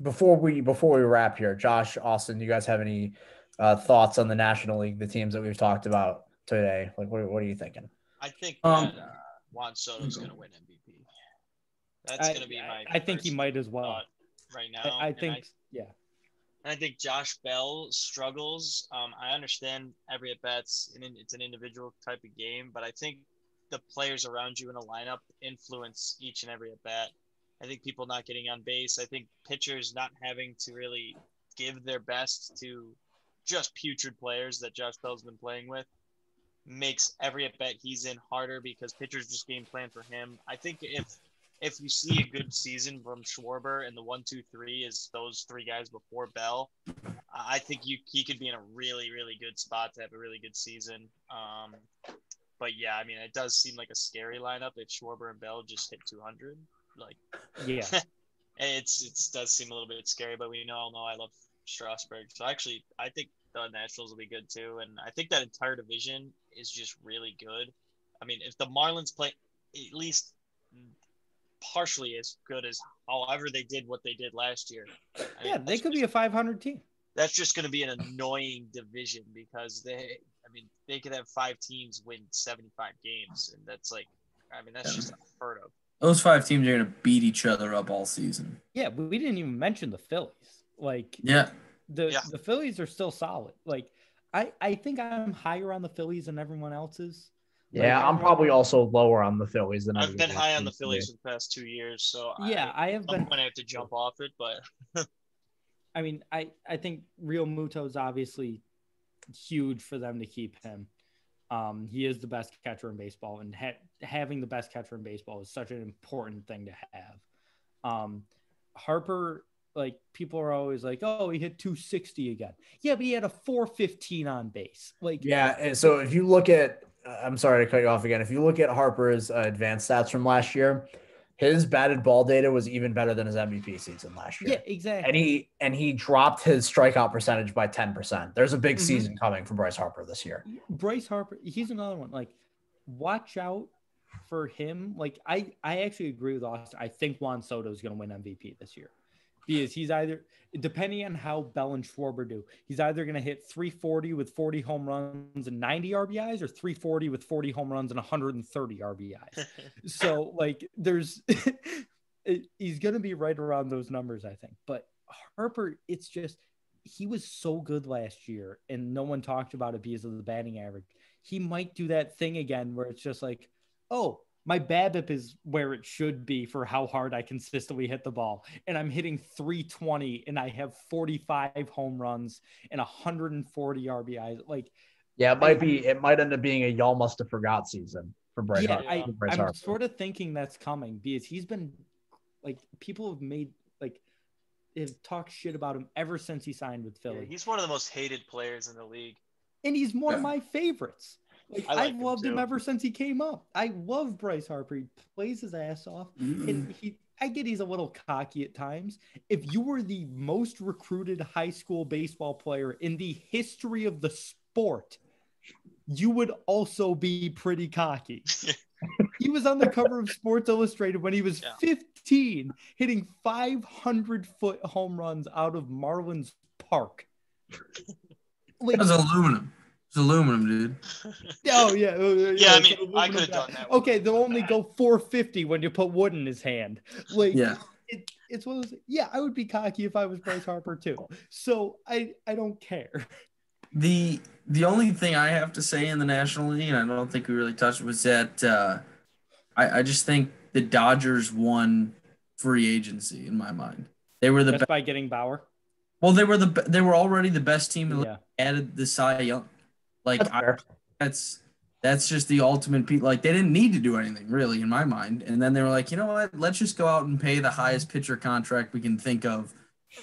Before we wrap here, Josh, Austin, do you guys have any thoughts on the National League, the teams that we've talked about today? Like, what are you thinking? I think Juan Soto's going to win MVP. That's going to be my. I think he might as well. Right now, I think. And I think Josh Bell struggles. I understand every at bat's it's an individual type of game, but I think the players around you in a lineup influence each and every at bat. I think people not getting on base. I think pitchers not having to really give their best to just putrid players that Josh Bell's been playing with makes every at bat he's in harder because pitchers just game plan for him. I think if you see a good season from Schwarber and the 1-2-3 is those three guys before Bell, I think he could be in a really, really good spot to have a really good season. But yeah, I mean, it does seem like a scary lineup if Schwarber and Bell just hit 200. Like, yeah, it does seem a little bit scary. But we all know I love Strasburg, so actually, I think the Nationals will be good too. And I think that entire division is just really good. I mean, if the Marlins play at least partially as good as however they did what they did last year. I mean, they could be a 500 team. That's just going to be an annoying division because they could have 5 teams win 75 games. And that's just unheard of. Those 5 teams are going to beat each other up all season. Yeah. But we didn't even mention the Phillies. The Phillies are still solid. Like, I think I'm higher on the Phillies than everyone else's. Yeah, I'm probably also lower on the Phillies than I've been high on the Phillies for the past 2 years, so yeah, I have to jump off it, but I mean, I think Real Muto's obviously huge for them to keep him. He is the best catcher in baseball, and having the best catcher in baseball is such an important thing to have. Harper, like, people are always like, oh, he hit 260 again. Yeah, but he had a 415 on base. Like, yeah, and so if you look at. I'm sorry to cut you off again. If you look at Harper's advanced stats from last year, his batted ball data was even better than his MVP season last year. Yeah, exactly. And he dropped his strikeout percentage by 10%. There's a big season coming for Bryce Harper this year. Bryce Harper, he's another one. Like, watch out for him. Like, I actually agree with Austin. I think Juan Soto is going to win MVP this year. Because he's either, depending on how Bell and Schwarber do, he's either going to hit 340 with 40 home runs and 90 RBIs or 340 with 40 home runs and 130 RBIs. So, like, he's going to be right around those numbers, I think. But Harper, it's just, he was so good last year and no one talked about it because of the batting average. He might do that thing again where it's just like, oh, my BABIP is where it should be for how hard I consistently hit the ball. And I'm hitting 320 and I have 45 home runs and 140 RBIs. Like, yeah, it might end up being a y'all must have forgot season for Bryce Harper. Yeah, I'm sort of thinking that's coming because he's been like, people have made like, have talked shit about him ever since he signed with Philly. Yeah, he's one of the most hated players in the league. And he's one of my favorites. Like, I've loved him ever since he came up. I love Bryce Harper. He plays his ass off. And I get he's a little cocky at times. If you were the most recruited high school baseball player in the history of the sport, you would also be pretty cocky. He was on the cover of Sports Illustrated when he was 15, hitting 500-foot home runs out of Marlins Park. Like, that was aluminum. It's aluminum, dude. Oh, yeah. Yeah, I mean, I could have done that. Okay, they'll only go 450 when you put wood in his hand. Like, yeah. It's one of those. Yeah, I would be cocky if I was Bryce Harper, too. So I don't care. The only thing I have to say in the National League, and I don't think we really touched, was that I just think the Dodgers won free agency in my mind. They were the best by getting Bauer. Well, they were already the best team. Added the Cy Young. Like that's just the ultimate peak. Like they didn't need to do anything really in my mind. And then they were like, you know what, let's just go out and pay the highest pitcher contract we can think of.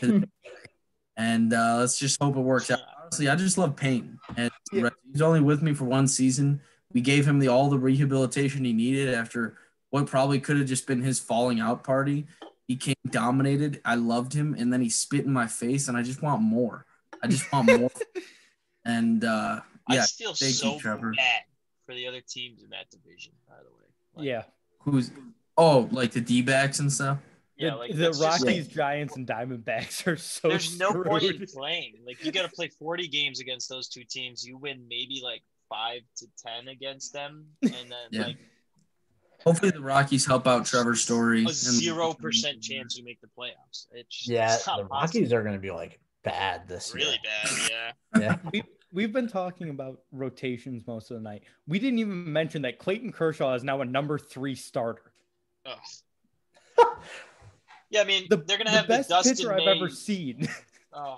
And let's just hope it works out. Honestly, I just love Payne. And he's only with me for one season. We gave him all the rehabilitation he needed after what probably could have just been his falling out party. He came, dominated. I loved him. And then he spit in my face and I just want more. I just want more. And yeah, I feel so bad for the other teams in that division, by the way. Like, yeah. Who's like the D-backs and stuff? Yeah, like the Rockies, Giants, and Diamondbacks are so there's no point in playing. Like you gotta play 40 games against those two teams. You win maybe like 5 to 10 against them. And then like hopefully the Rockies help out Trevor Story. A 0% chance you make the playoffs. It's the Rockies are gonna be like bad this year. Really bad, yeah. We've been talking about rotations most of the night. We didn't even mention that Clayton Kershaw is now a number 3 starter. Oh. Yeah, I mean, they're going to have the best pitcher I've ever seen. Oh,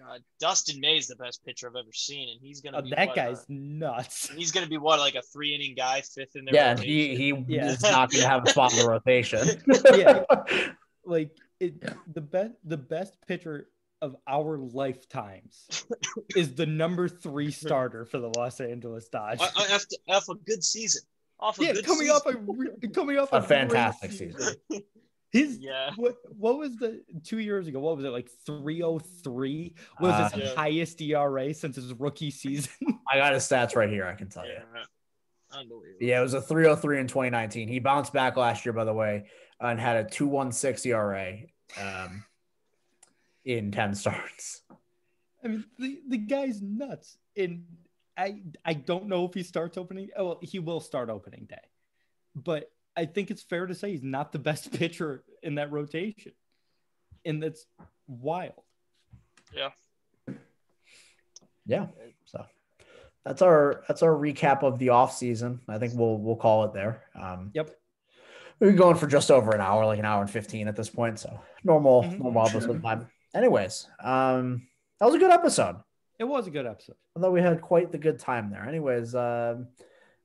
God. Dustin May is the best pitcher I've ever seen, and he's going to be that guy's nuts. He's going to be, like a 3-inning guy, 5th in their rotation? He is not going to have a spot in the rotation. Like, the best pitcher of our lifetimes is the number 3 starter for the Los Angeles Dodgers. After a good season. Coming off a fantastic season. What was the 2 years ago? What was it, like 303 was his highest ERA since his rookie season? I got his stats right here. I can tell you. Unbelievable. Yeah, it was a 303 in 2019. He bounced back last year, by the way, and had a 216 ERA. In 10 starts. I mean, the guy's nuts. And I don't know if he starts opening. Oh, well, he will start opening day. But I think it's fair to say he's not the best pitcher in that rotation. And that's wild. Yeah. Yeah. So that's our recap of the offseason. I think we'll call it there. Yep. We've been going for just over an hour, like an hour and 15 at this point. So normal episode time. Anyways, that was a good episode. It was a good episode. I thought we had quite the good time there. Anyways,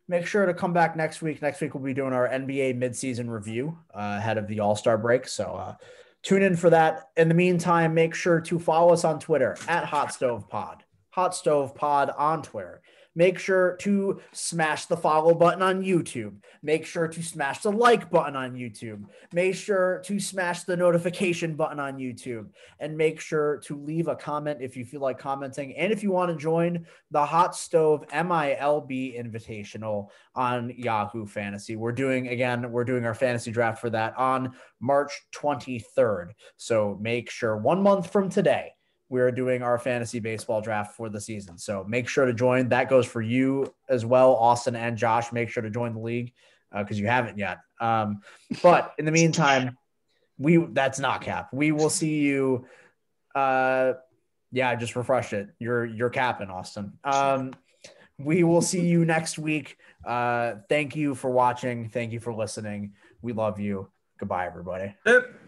make sure to come back next week. Next week, we'll be doing our NBA midseason review ahead of the All-Star break. So tune in for that. In the meantime, make sure to follow us on Twitter at Hot Stove Pod on Twitter. Make sure to smash the follow button on YouTube. Make sure to smash the like button on YouTube. Make sure to smash the notification button on YouTube. And make sure to leave a comment if you feel like commenting. And if you want to join the Hot Stove MILB Invitational on Yahoo Fantasy. We're doing our fantasy draft for that on March 23rd. So make sure 1 month from today, we are doing our fantasy baseball draft for the season. So make sure to join. That goes for you as well, Austin and Josh. Make sure to join the league because you haven't yet. But in the meantime, that's not cap. We will see you. Yeah, I just refreshed it. You're capping, Austin. We will see you next week. Thank you for watching. Thank you for listening. We love you. Goodbye, everybody. Yep.